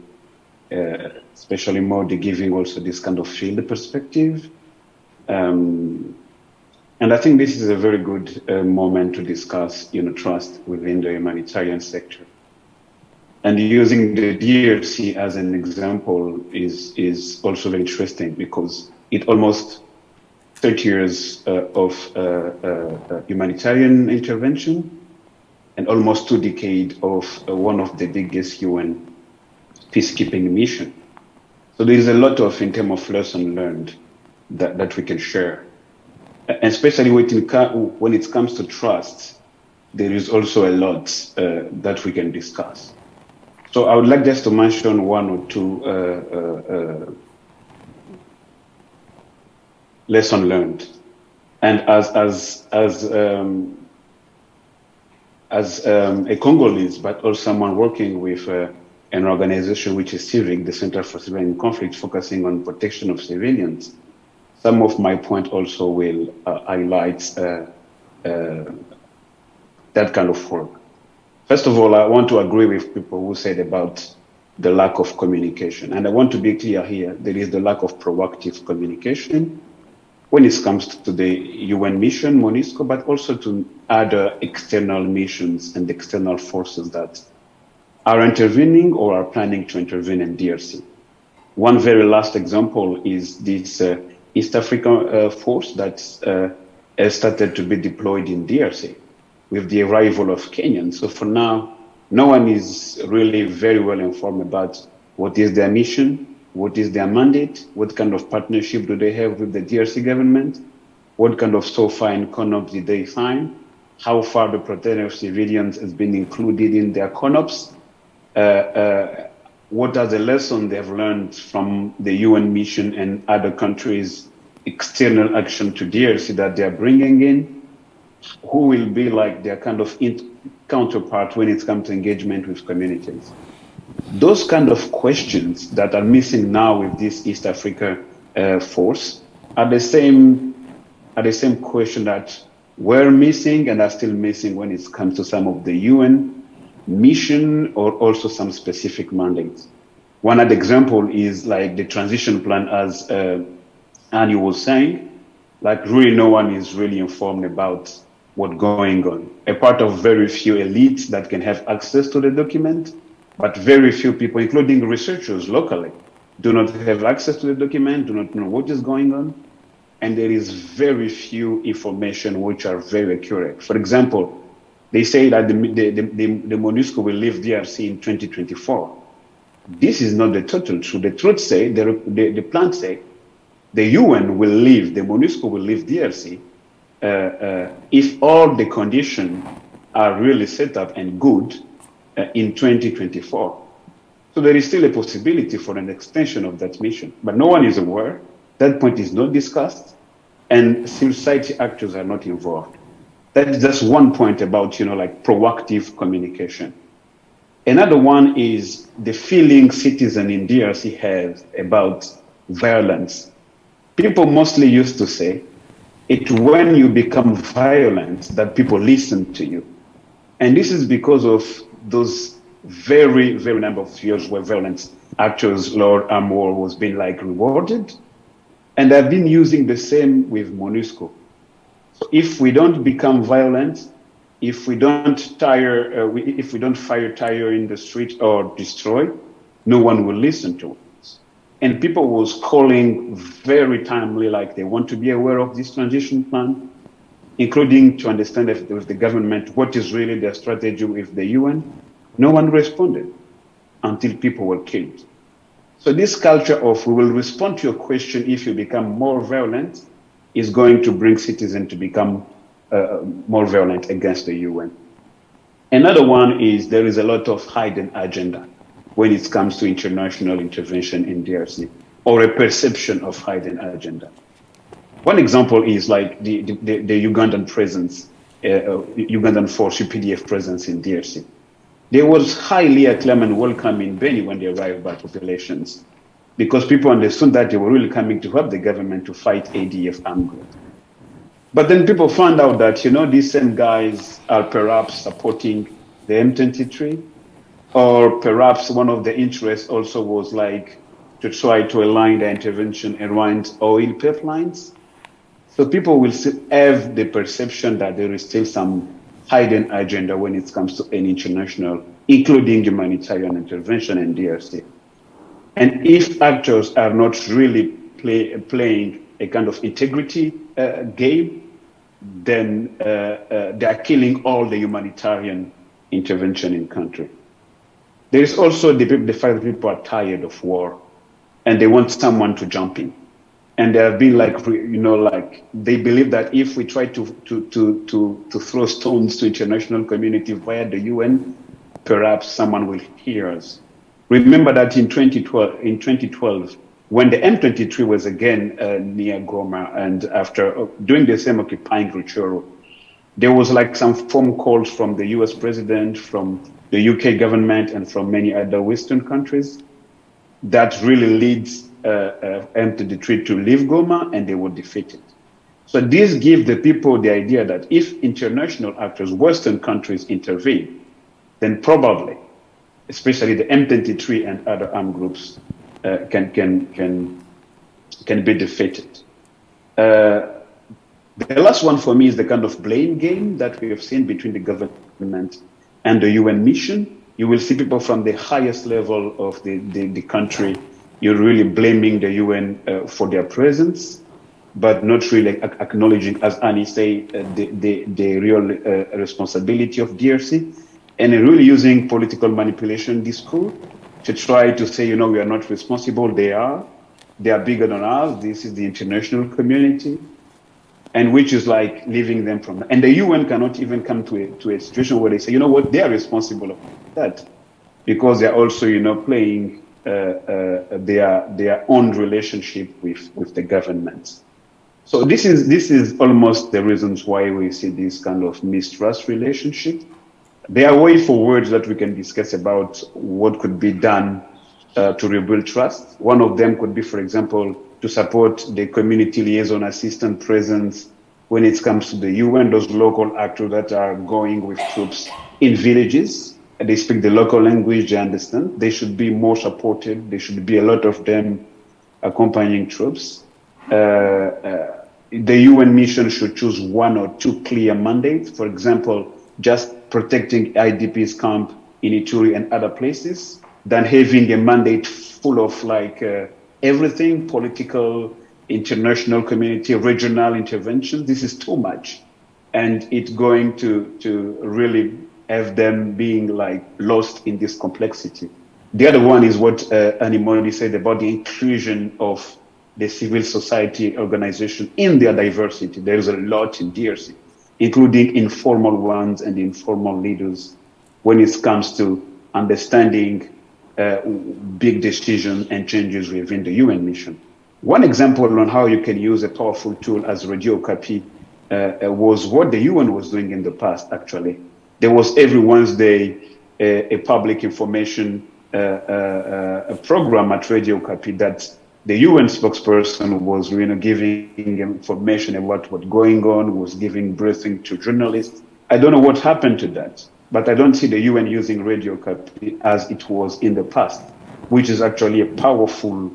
especially Modi, giving also this kind of field perspective. And I think this is a very good moment to discuss, you know, trust within the humanitarian sector. And using the DRC as an example is also very interesting, because it almost 30 years of humanitarian intervention and almost 2 decades of one of the biggest UN peacekeeping mission. So there is a lot of, in terms of lesson learned, that we can share. And especially when it comes to trust, there is also a lot that we can discuss. So I would like just to mention one or two lesson learned. And as a Congolese, but also someone working with an organization which is CIVIC, the Center for Civilian Conflict, focusing on protection of civilians, some of my point also will highlight that kind of work. First of all, I want to agree with people who said about the lack of communication. And I want to be clear here, there is the lack of proactive communication when it comes to the UN mission, MONUSCO, but also to other external missions and external forces that are intervening or are planning to intervene in DRC. One very last example is this East African force that has started to be deployed in DRC with the arrival of Kenyans. So for now, no one is really very well informed about what is their mission, what is their mandate, what kind of partnership do they have with the DRC government, what kind of SOFA and CONOPS did they sign, how far the protection of civilians has been included in their CONOPS, what are the lessons they have learned from the UN mission and other countries' external action to DRC that they are bringing in, who will be like their kind of counterpart when it comes to engagement with communities. Those kind of questions that are missing now with this East Africa force are the same question that were missing and are still missing when it comes to some of the UN mission or also some specific mandates. One other example is like the transition plan, as Annie was saying, like really no one is really informed about what's going on. A part of very few elites that can have access to the document, but very few people, including researchers locally, do not have access to the document, do not know what is going on. And there is very few information which are very accurate. For example, they say that the MONUSCO will leave DRC in 2024. This is not the total truth. The truth say, the plan say, the UN will leave, the MONUSCO will leave DRC if all the conditions are really set up and good in 2024. So there is still a possibility for an extension of that mission, but no one is aware. That point is not discussed, and society actors are not involved. That is just one point about, you know, like proactive communication. Another one is the feeling citizens in DRC have about violence. People mostly used to say, it's when you become violent that people listen to you. And this is because of those very, very number of years where violent actors, Lord Amor, was being like rewarded. And I've been using the same with MONUSCO. If we don't become violent, if we don't fire tire in the street or destroy, no one will listen to us. And people was calling very timely, like they want to be aware of this transition plan, including to understand if with the government what is really their strategy with the UN. No one responded until people were killed. So this culture of we will respond to your question if you become more violent is going to bring citizens to become more violent against the UN. Another one is there is a lot of hidden agenda when it comes to international intervention in DRC, or a perception of hidden agenda. One example is like the Ugandan presence, Ugandan force, UPDF presence in DRC. They was highly acclaimed and welcome in Beni when they arrived by populations, because people understood that they were really coming to help the government to fight ADF armed group. But then people found out that, you know, these same guys are perhaps supporting the M23, or perhaps one of the interests also was like to try to align the intervention around oil pipelines. So people will still have the perception that there is still some hidden agenda when it comes to an international, including humanitarian intervention in DRC. And if actors are not really playing a kind of integrity game, then they are killing all the humanitarian intervention in country. There is also the fact that people are tired of war and they want someone to jump in. And they have been like, you know, like they believe that if we try to throw stones to international community via the UN, perhaps someone will hear us. Remember that in 2012, when the M23 was again near Goma, and after doing the same, occupying Rutshuru, there was like some phone calls from the US president, from the UK government, and from many other Western countries that really leads M23 to leave Goma, and they were defeated. So this gives the people the idea that if international actors, Western countries intervene, then probably, especially the M23 and other armed groups, can be defeated. The last one for me is the kind of blame game that we have seen between the government and the UN mission. You will see people from the highest level of the country, you're really blaming the UN for their presence, but not really acknowledging, as Annie said, the real responsibility of DRC, and really using political manipulation discourse to try to say, you know, we are not responsible. They are bigger than us. This is the international community, and which is like leaving them from. And the UN cannot even come to a situation where they say, you know what, they are responsible for that, because they are also, you know, playing their own relationship with the government. So this is almost the reasons why we see this kind of mistrust relationship. There are way forwards that we can discuss about what could be done to rebuild trust. One of them could be, for example, to support the community liaison assistant presence when it comes to the UN, those local actors that are going with troops in villages. They speak the local language, they understand. They should be more supported. There should be a lot of them accompanying troops. The UN mission should choose one or two clear mandates, for example, just protecting IDP's camp in Ituri and other places, than having a mandate full of like everything, political, international community, regional intervention. This is too much. And it's going to really have them being like lost in this complexity. The other one is what Annie Modi said about the inclusion of the civil society organization in their diversity. There is a lot in DRC, including informal ones and informal leaders when it comes to understanding big decisions and changes within the UN mission. One example on how you can use a powerful tool as Radio Okapi was what the UN was doing in the past, actually. There was every Wednesday a public information a program at Radio Okapi that the UN spokesperson was, you know, giving information about what's going on, was giving briefing to journalists. I don't know what happened to that, but I don't see the UN using Radio Okapi as it was in the past, which is actually a powerful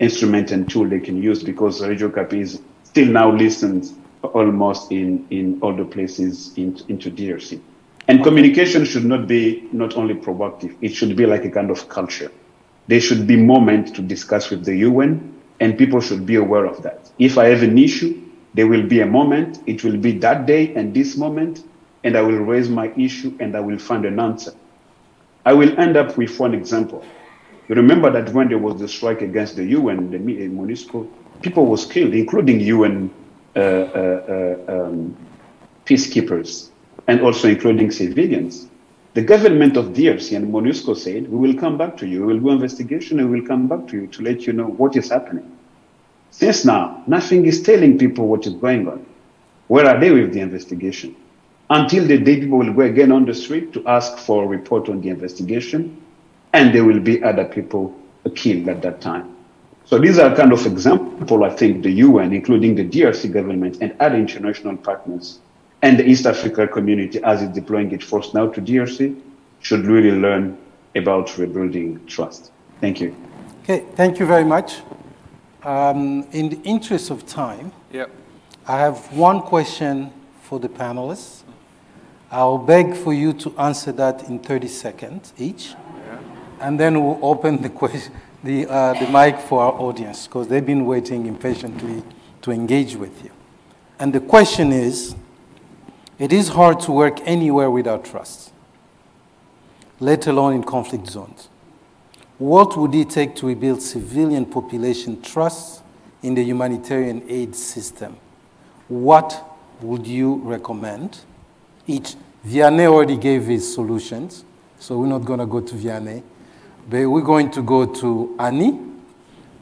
instrument and tool they can use, because Radio Okapi is still now listened almost in all the places into DRC. And communication should not be not only proactive, it should be like a kind of culture. There should be moments to discuss with the UN, and people should be aware of that. If I have an issue, there will be a moment. It will be that day and this moment, and I will raise my issue and I will find an answer. I will end up with one example. You remember that when there was the strike against the UN, the MONUSCO, people were killed, including UN peacekeepers, and also including civilians. The government of DRC and MONUSCO said, we will come back to you, we will do investigation, and we will come back to you to let you know what is happening. Since now, nothing is telling people what is going on. Where are they with the investigation? Until the day people will go again on the street to ask for a report on the investigation, and there will be other people killed at that time. So these are kind of examples, I think, the UN, including the DRC government and other international partners, and the East Africa community, as it's deploying its force now to DRC, should really learn about rebuilding trust. Thank you. Okay, thank you very much. In the interest of time, yep. I have one question for the panelists. I'll beg for you to answer that in 30 seconds each, yeah. And then we'll open the mic for our audience, because they've been waiting impatiently to engage with you. And the question is, it is hard to work anywhere without trust, let alone in conflict zones. What would it take to rebuild civilian population trust in the humanitarian aid system? What would you recommend? Each, Vianney already gave his solutions, so we're not going to go to Vianney, but we're going to go to Annie,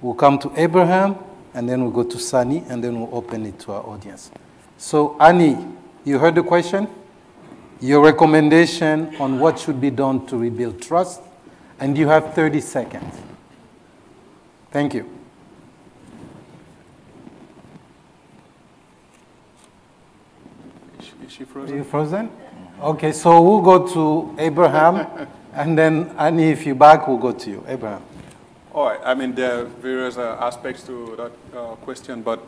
We'll come to Abraham, and then we'll go to Sunny, and then we'll open it to our audience. So Annie, you heard the question? Your recommendation on what should be done to rebuild trust, and you have 30 seconds. Thank you. Is she frozen? Are you frozen? Okay, so we'll go to Abraham, and then Annie, if you're back, we'll go to you. Abraham. All right, I mean, there are various aspects to that question, but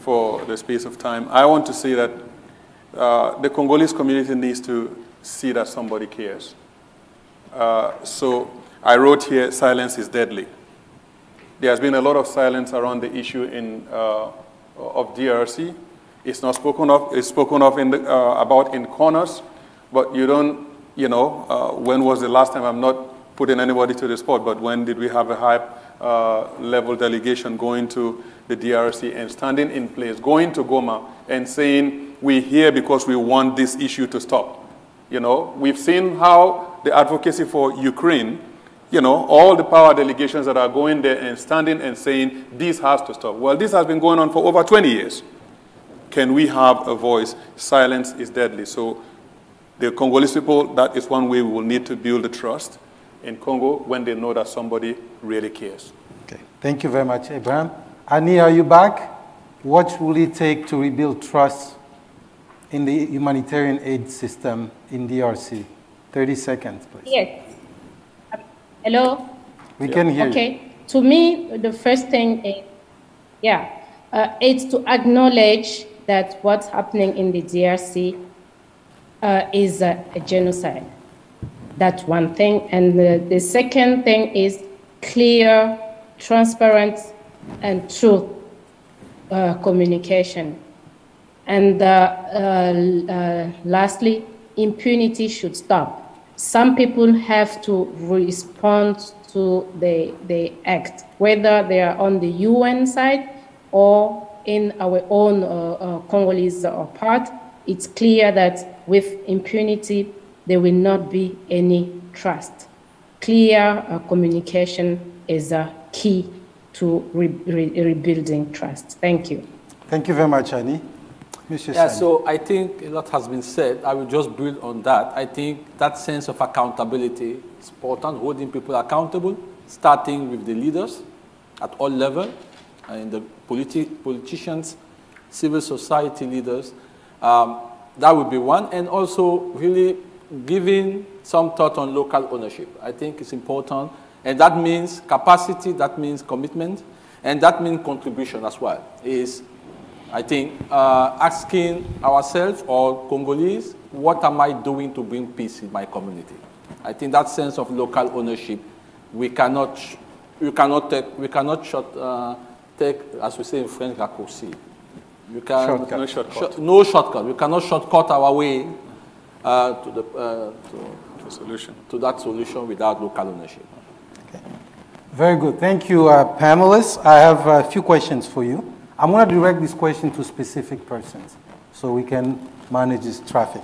for the space of time, I want to say that the Congolese community needs to see that somebody cares. So I wrote here, silence is deadly. There has been a lot of silence around the issue in, of DRC. It's not spoken of, it's spoken of in the, about in corners, but you don't, you know, when was the last time, I'm not putting anybody to the spot, but when did we have a high level delegation going to the DRC and standing in place, going to Goma and saying, we're here because we want this issue to stop. You know, we've seen how the advocacy for Ukraine, you know, all the power delegations that are going there and standing and saying, this has to stop. Well, this has been going on for over 20 years. Can we have a voice? Silence is deadly. So the Congolese people, that is one way we will need to build the trust in Congo when they know that somebody really cares. Okay. Thank you very much, Abraham. Annie, are you back? What will it take to rebuild trust in the humanitarian aid system in DRC? 30 seconds, please. Yes. Hello? We can hear you. Okay. To me, the first thing is, it's to acknowledge that what's happening in the DRC is a genocide. That's one thing. And the second thing is clear, transparent, and true communication. And lastly, impunity should stop. Some people have to respond to the act, whether they are on the UN side or in our own Congolese part. It's clear that with impunity, there will not be any trust. Clear communication is a key to rebuilding trust. Thank you. Thank you very much, Annie. Mr. Yeah, Sunny. So I think a lot has been said. I will just build on that. I think that sense of accountability is important, holding people accountable, starting with the leaders at all levels, and the politicians, civil society leaders. That would be one. And also really giving some thought on local ownership. I think it's important. And that means capacity, that means commitment, and that means contribution as well. Is, I think, asking ourselves or Congolese, what am I doing to bring peace in my community? I think that sense of local ownership, we cannot take, as we say in French, raccourci. You can, shortcut. No shortcut. No shortcut. We cannot shortcut our way to that solution without local ownership. Okay. Very good. Thank you, panelists. I have a few questions for you. I'm going to direct this question to specific persons so we can manage this traffic.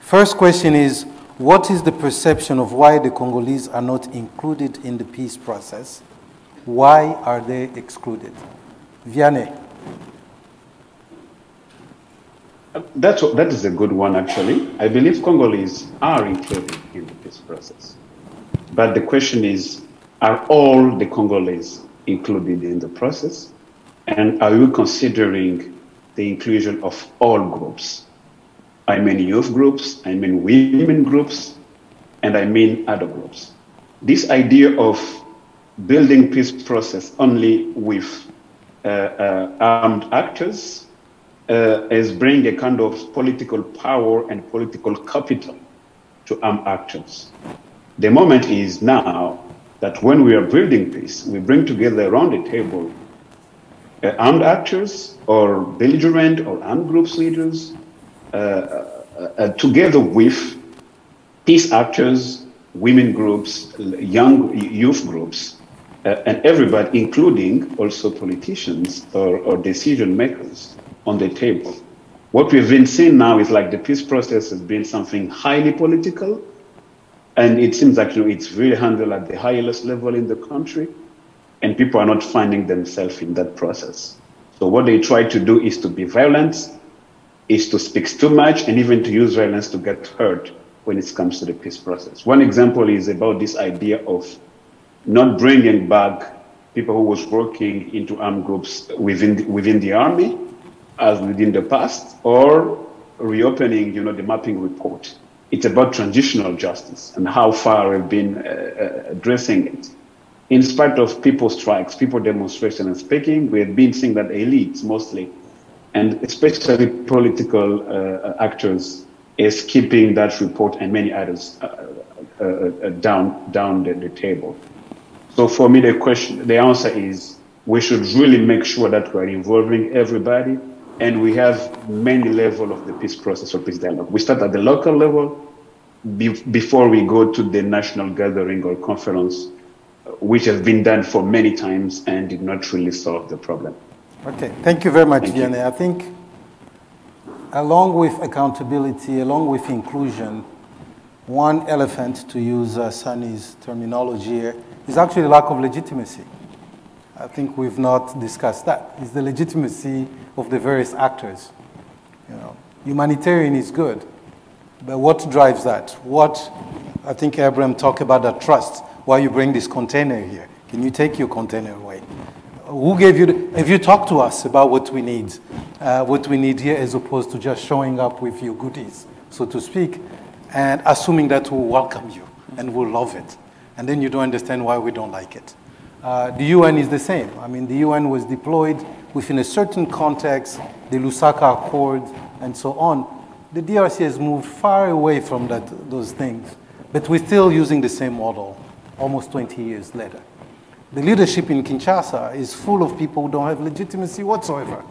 First question is, what is the perception of why the Congolese are not included in the peace process? Why are they excluded? Vianney. That is a good one, actually. I believe Congolese are included in the peace process. But the question is, are all the Congolese included in the process? And are you considering the inclusion of all groups? I mean youth groups, I mean women groups, and I mean other groups. This idea of building peace process only with armed actors is bringing a kind of political power and political capital to armed actors. The moment is now that when we are building peace, we bring together around the table armed actors or belligerent or armed groups leaders together with peace actors, women groups, young youth groups, and everybody, including also politicians or decision makers on the table. What we've been seeing now is like the peace process has been something highly political, and it seems like, you know, it's really handled at the highest level in the country. and people are not finding themselves in that process. So what they try to do is to be violent, is to speak too much, and even to use violence to get hurt when it comes to the peace process. One example is about this idea of not bringing back people who was working into armed groups within the army, as within the past, or reopening, the mapping report. It's about transitional justice and how far we've been addressing it. In spite of people strikes, people demonstration and speaking, we've been seeing that elites mostly, and especially political actors, is keeping that report and many others down the table. So for me, the answer is we should really make sure that we're involving everybody, and we have many levels of the peace process or peace dialogue. We start at the local level before we go to the national gathering or conference, which has been done for many times and did not really solve the problem. Okay, thank you very much, Vianney. I think along with accountability, along with inclusion, one elephant, to use Sunny's terminology here, is actually the lack of legitimacy. I think we've not discussed that. It's the legitimacy of the various actors. Humanitarian is good, but what drives that? I think Abraham talked about the trust. Why you bring this container here? Can you take your container away? Who gave you if you talk to us about what we need here, as opposed to just showing up with your goodies, so to speak, and assuming that we'll welcome you and we'll love it. And then you don't understand why we don't like it. The UN is the same. I mean, the UN was deployed within a certain context, the Lusaka Accord, and so on. The DRC has moved far away from those things, but we're still using the same model almost 20 years later. The leadership in Kinshasa is full of people who don't have legitimacy whatsoever,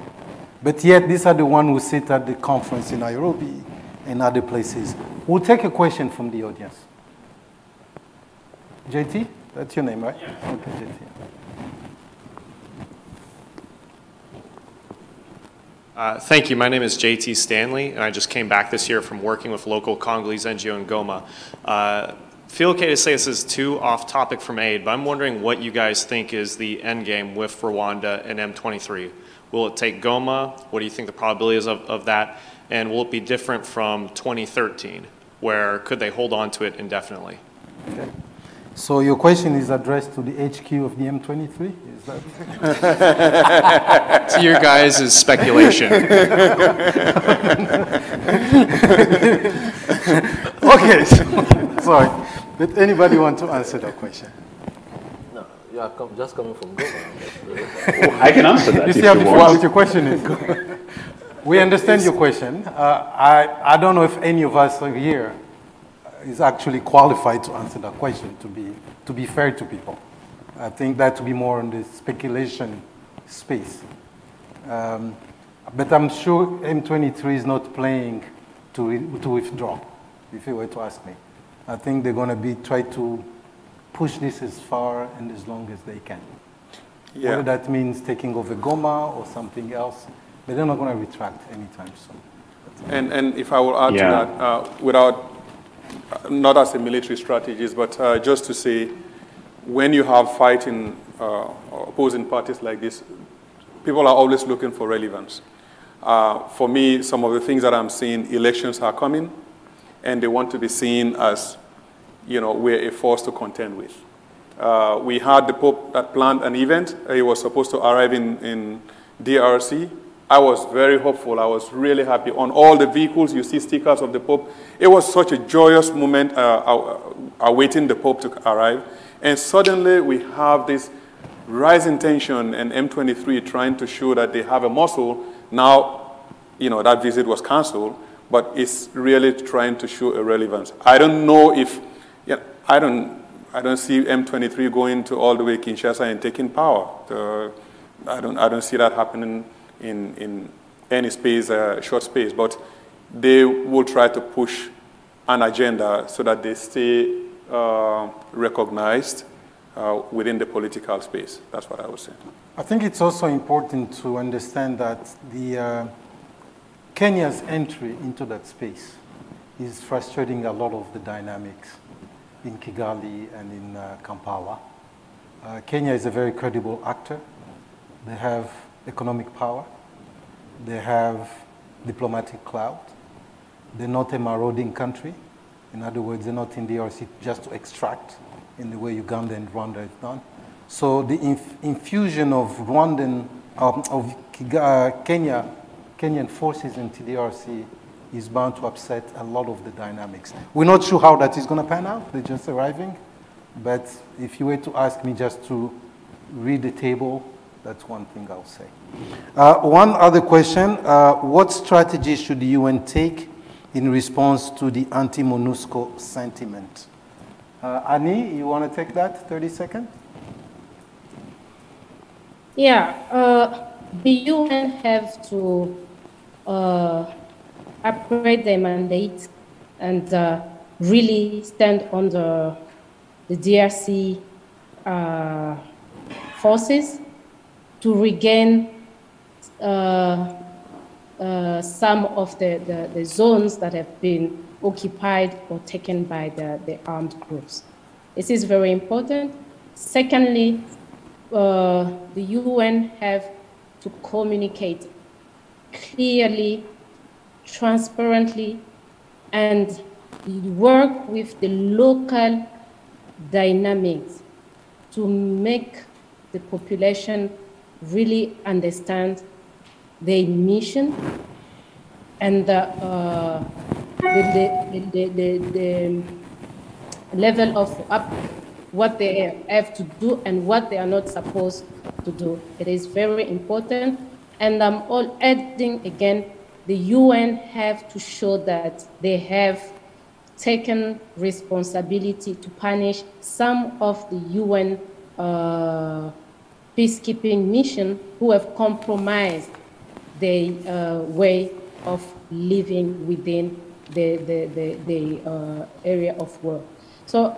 but yet these are the ones who sit at the conference in Nairobi and other places. We'll take a question from the audience. JT, that's your name, right? Yeah. Okay, JT. Thank you. My name is JT Stanley, and I just came back this year from working with local Congolese NGO in GOMA. Feel okay to say this is too off topic from aid, but I'm wondering what you guys think is the end game with Rwanda and M23. Will it take GOMA? What do you think the probability is of that? And will it be different from 2013, where could they hold on to it indefinitely? Okay. So your question is addressed to the HQ of the M23? Is that to your guys' speculation? Okay, sorry. Did anybody want to answer that question? No, you are just coming from GOMA. I can answer that. You see how difficult your question is. We understand your question. I don't know if any of us here is actually qualified to answer that question, to be fair to people. I think that would be more in the speculation space. But I'm sure M23 is not playing to withdraw, if you were to ask me. I think they're going to try to push this as far and as long as they can. Yeah. Whether that means taking over GOMA or something else, but they're not going to retract anytime soon. And if I will add to that, not as a military strategy, but just to say, when you have fighting opposing parties like this, people are always looking for relevance. For me, some of the things that I'm seeing, elections are coming, and they want to be seen as, we're a force to contend with. We had the Pope that planned an event. He was supposed to arrive in DRC. I was very hopeful. I was really happy. On all the vehicles, you see stickers of the Pope. It was such a joyous moment awaiting the Pope to arrive. And suddenly, we have this rising tension and M23 trying to show that they have a muscle. Now, that visit was canceled, but it's really trying to show a relevance. I don't know if, I don't see M23 going to all the way Kinshasa and taking power. I don't see that happening in any space, short space, but they will try to push an agenda so that they stay recognized within the political space. That's what I would say. I think it's also important to understand that Kenya's entry into that space is frustrating a lot of the dynamics in Kigali and in Kampala. Kenya is a very credible actor. They have economic power. They have diplomatic clout. They're not a marauding country. In other words, they're not in DRC just to extract in the way Uganda and Rwanda is done. So the infusion of Rwandan, Kenyan forces into DRC is bound to upset a lot of the dynamics. We're not sure how that is going to pan out. They're just arriving. But if you were to ask me just to read the table, that's one thing I'll say. One other question, what strategy should the UN take in response to the anti-MONUSCO sentiment? Annie, you want to take that 30 seconds? Yeah, the UN have to upgrade their mandate and really stand on the DRC forces to regain some of the zones that have been occupied or taken by the armed groups. This is very important. Secondly, the UN have to communicate clearly, transparently, and work with the local dynamics to make the population really understand their mission and the level of what they have to do and what they are not supposed to do. It is very important. And I'm all adding again, the UN have to show that they have taken responsibility to punish some of the UN peacekeeping mission who have compromised their way of living within the area of war. So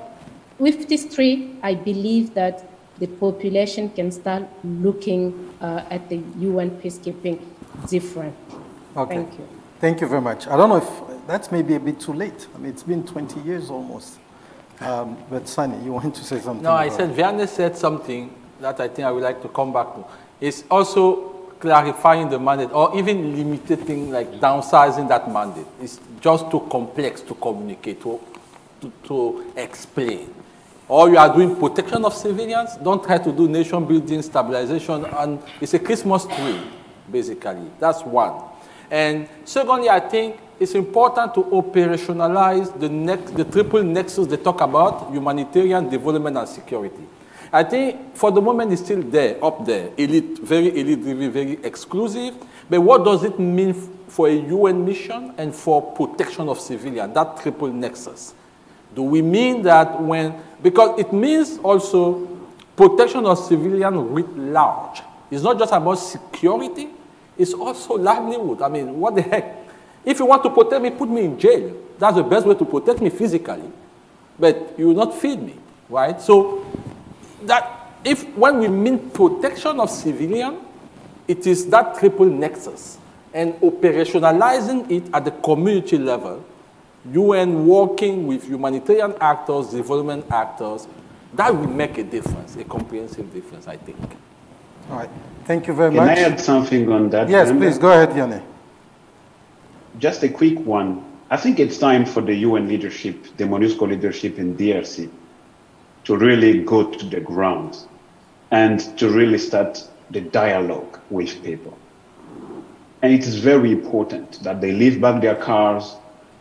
with these three, I believe that the population can start looking at the UN peacekeeping different. Okay. Thank you. Thank you very much. I don't know if that's maybe a bit too late. I mean, it's been 20 years almost. But Sunny, you want to say something? No, I said Vianney said something that I think I would like to come back to. It's also clarifying the mandate or even limiting, like downsizing that mandate. It's just too complex to communicate, to explain. Or you are doing protection of civilians, don't try to do nation building, stabilization, and it's a Christmas tree, basically. That's one. And secondly, I think it's important to operationalize the triple nexus they talk about, humanitarian, development, and security. I think for the moment it's still there, up there, elite, very elite, very, very exclusive. But what does it mean for a UN mission and for protection of civilians, that triple nexus? Do we mean that when, because it means also protection of civilians writ large. It's not just about security, it's also livelihood. I mean, what the heck? If you want to protect me, put me in jail. That's the best way to protect me physically, but you will not feed me, right? So that when we mean protection of civilian, it is that triple nexus and operationalizing it at the community level, UN working with humanitarian actors, development actors, that will make a difference, a comprehensive difference, I think. All right. Thank you very much. Can I add something on that? Yes, please. Go ahead, Vianney. Just a quick one. I think it's time for the UN leadership, the MONUSCO leadership in DRC, to really go to the ground and to really start the dialogue with people. And it is very important that they leave back their cars,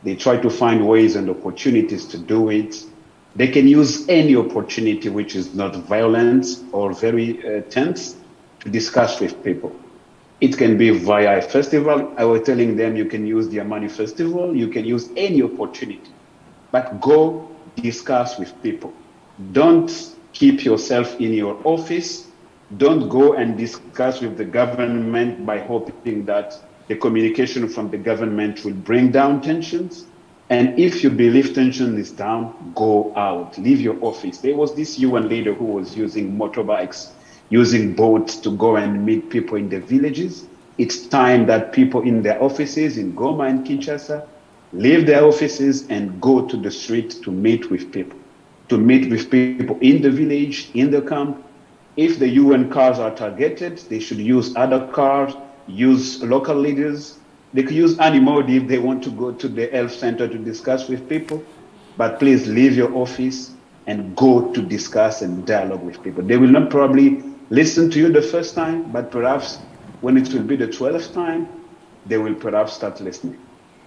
they try to find ways and opportunities to do it. They can use any opportunity which is not violent or very tense to discuss with people. It can be via a festival. I was telling them you can use the Amani Festival. You can use any opportunity. But go discuss with people. Don't keep yourself in your office. Don't go and discuss with the government by hoping that the communication from the government will bring down tensions. And if you believe tension is down, go out, leave your office. There was this UN leader who was using motorbikes, using boats to go and meet people in the villages. It's time that people in their offices in Goma and Kinshasa leave their offices and go to the street to meet with people in the village, in the camp, If the UN cars are targeted, they should use other cars, use local leaders. They could use Annie Modi if they want to go to the health center to discuss with people. But please leave your office and go to discuss and dialogue with people. They will not probably listen to you the first time, but perhaps when it will be the 12th time, they will perhaps start listening.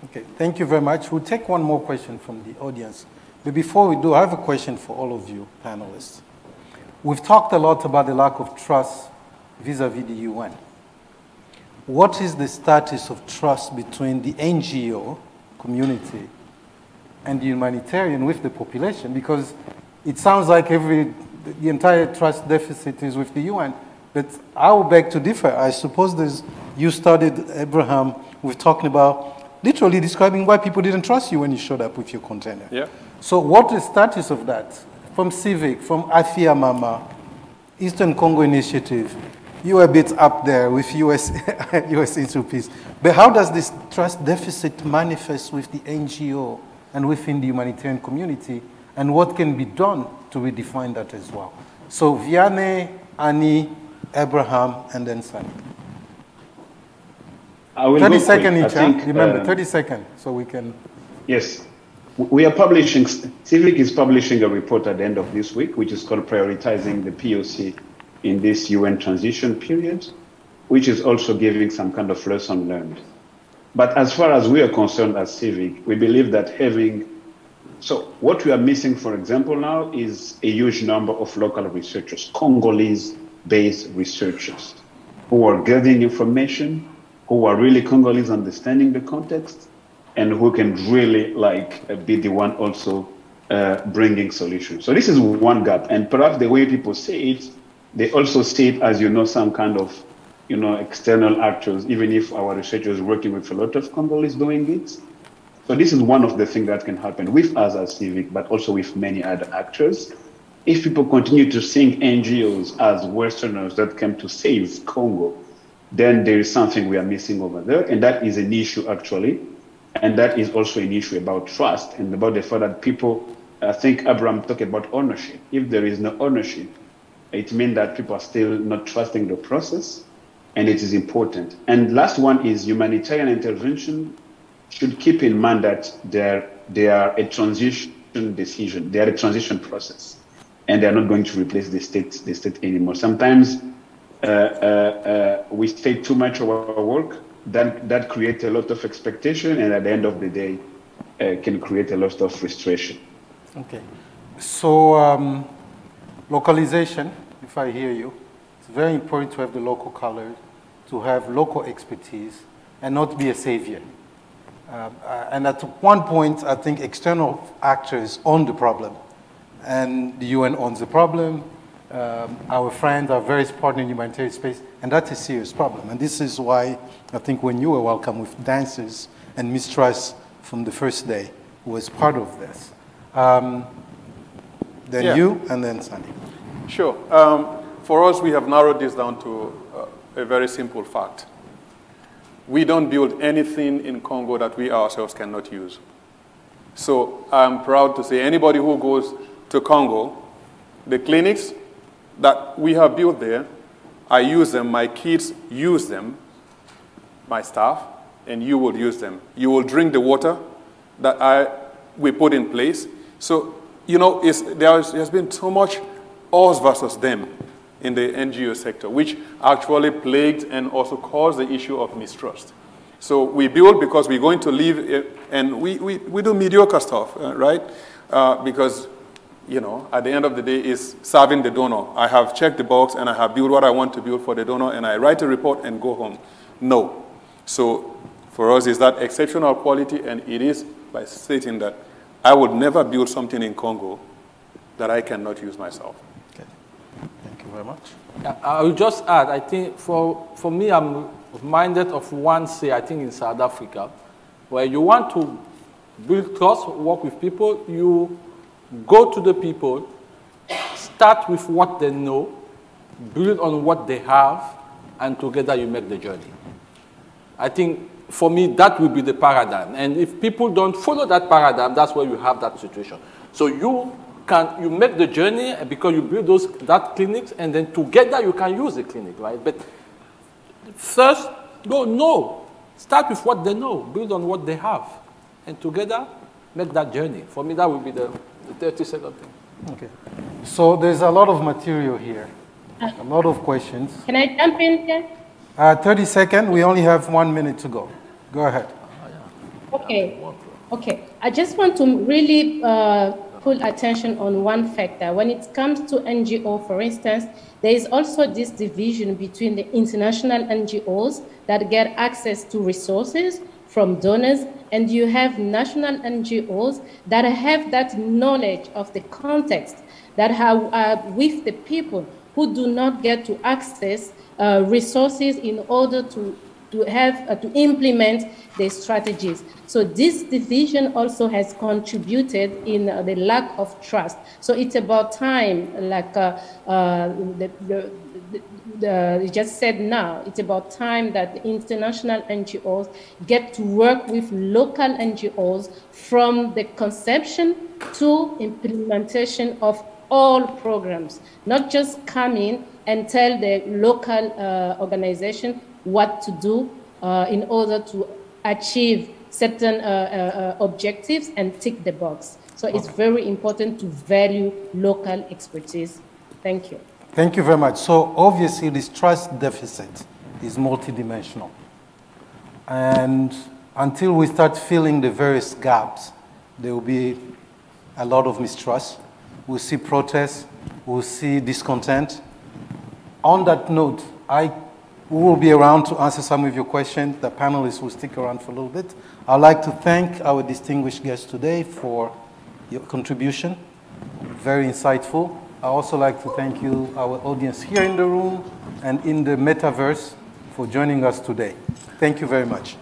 Okay, thank you very much. We'll take one more question from the audience. But before we do, I have a question for all of you panelists. We've talked a lot about the lack of trust vis-à-vis the UN. What is the status of trust between the NGO community and the humanitarian with the population? Because it sounds like the entire trust deficit is with the UN, but I will beg to differ. I suppose you studied Abraham, we're talking about literally describing why people didn't trust you when you showed up with your container. Yeah. So what is the status of that? From Civic, from Afia Mama, Eastern Congo Initiative, you were a bit up there with US Institute of Peace. But how does this trust deficit manifest with the NGO and within the humanitarian community? And what can be done to redefine that as well? So Vianney, Annie, Abraham, and then Sunny. 30 seconds each, remember, 30 seconds, so we can... Yes. We are publishing, Civic is publishing a report at the end of this week, which is called Prioritizing the POC in this UN transition period, which is also giving some kind of lesson learned. But as far as we are concerned as Civic, we believe that having, so what we are missing, for example, now is a huge number of local researchers, Congolese-based researchers, who are gathering information, who are really Congolese understanding the context, and who can really be the one also bringing solutions. So this is one gap, and perhaps the way people see it, they also see it as, you know, some kind of, you know, external actors, even if our researchers working with a lot of Congolese doing it. So this is one of the things that can happen with us as Civic, but also with many other actors. If people continue to think NGOs as Westerners that came to save Congo, then there is something we are missing over there, and that is an issue actually. And that is also an issue about trust and about the fact that people, I think Abraham talked about ownership. If there is no ownership, it means that people are still not trusting the process, and it is important. And last one is humanitarian intervention should keep in mind that they are a transition decision. They are a transition process, and they are not going to replace the state anymore. Sometimes we state too much of our work. That creates a lot of expectation, and at the end of the day, can create a lot of frustration. Okay. So localization, if I hear you, it's very important to have the local color, to have local expertise, and not be a savior. And at one point, I think external actors own the problem, and the UN owns the problem. Our friends, our various partners in the humanitarian space, and that's a serious problem. And this is why I think when you were welcome with dancers and mistrust from the first day was part of this. Then yeah. You and then Sunny. Sure. For us, we have narrowed this down to a very simple fact. We don't build anything in Congo that we ourselves cannot use. So I'm proud to say anybody who goes to Congo, the clinics that we have built there, I use them, my kids use them, my staff, and you will use them. You will drink the water that we put in place. So, you know, there's been too much us versus them in the NGO sector, which actually plagued and also caused the issue of mistrust. So we build because we're going to live, and we do mediocre stuff, right? Because you know, at the end of the day, is serving the donor. I have checked the box, and I have built what I want to build for the donor, and I write a report and go home. No. So for us, is that exceptional quality, and it is by stating that I would never build something in Congo that I cannot use myself. Okay. Thank you very much. I will just add, I think for me, I'm reminded of one say, I think in South Africa, where you want to build trust, work with people, you go to the people, start with what they know, build on what they have, and together you make the journey. I think, for me, that will be the paradigm. And if people don't follow that paradigm, that's where you have that situation. So you you make the journey because you build that clinics, and then together you can use the clinic, right? But first, go know. Start with what they know, build on what they have, and together make that journey. For me, that would be the 30-second thing. Okay. So there's a lot of material here, a lot of questions. Can I jump in here? 30 seconds. We only have 1 minute to go. Go ahead. Okay. Okay. I just want to really pull attention on one factor. When it comes to NGO, for instance, there is also this division between the international NGOs that get access to resources from donors, and you have national NGOs that have that knowledge of the context, that are with the people who do not get to access resources in order to implement their strategies. So this division also has contributed in the lack of trust. So it's about time, like you just said now, it's about time that the international NGOs get to work with local NGOs from the conception to implementation of all programs, not just come in and tell the local organization what to do in order to achieve certain objectives and tick the box. So it's very important to value local expertise. Thank you. Thank you very much. So obviously this trust deficit is multidimensional. And until we start filling the various gaps, there will be a lot of mistrust. We'll see protests, we'll see discontent. On that note, we will be around to answer some of your questions. The panelists will stick around for a little bit. I'd like to thank our distinguished guests today for your contribution. Very insightful. I'd also like to thank you, our audience here in the room and in the metaverse, for joining us today. Thank you very much.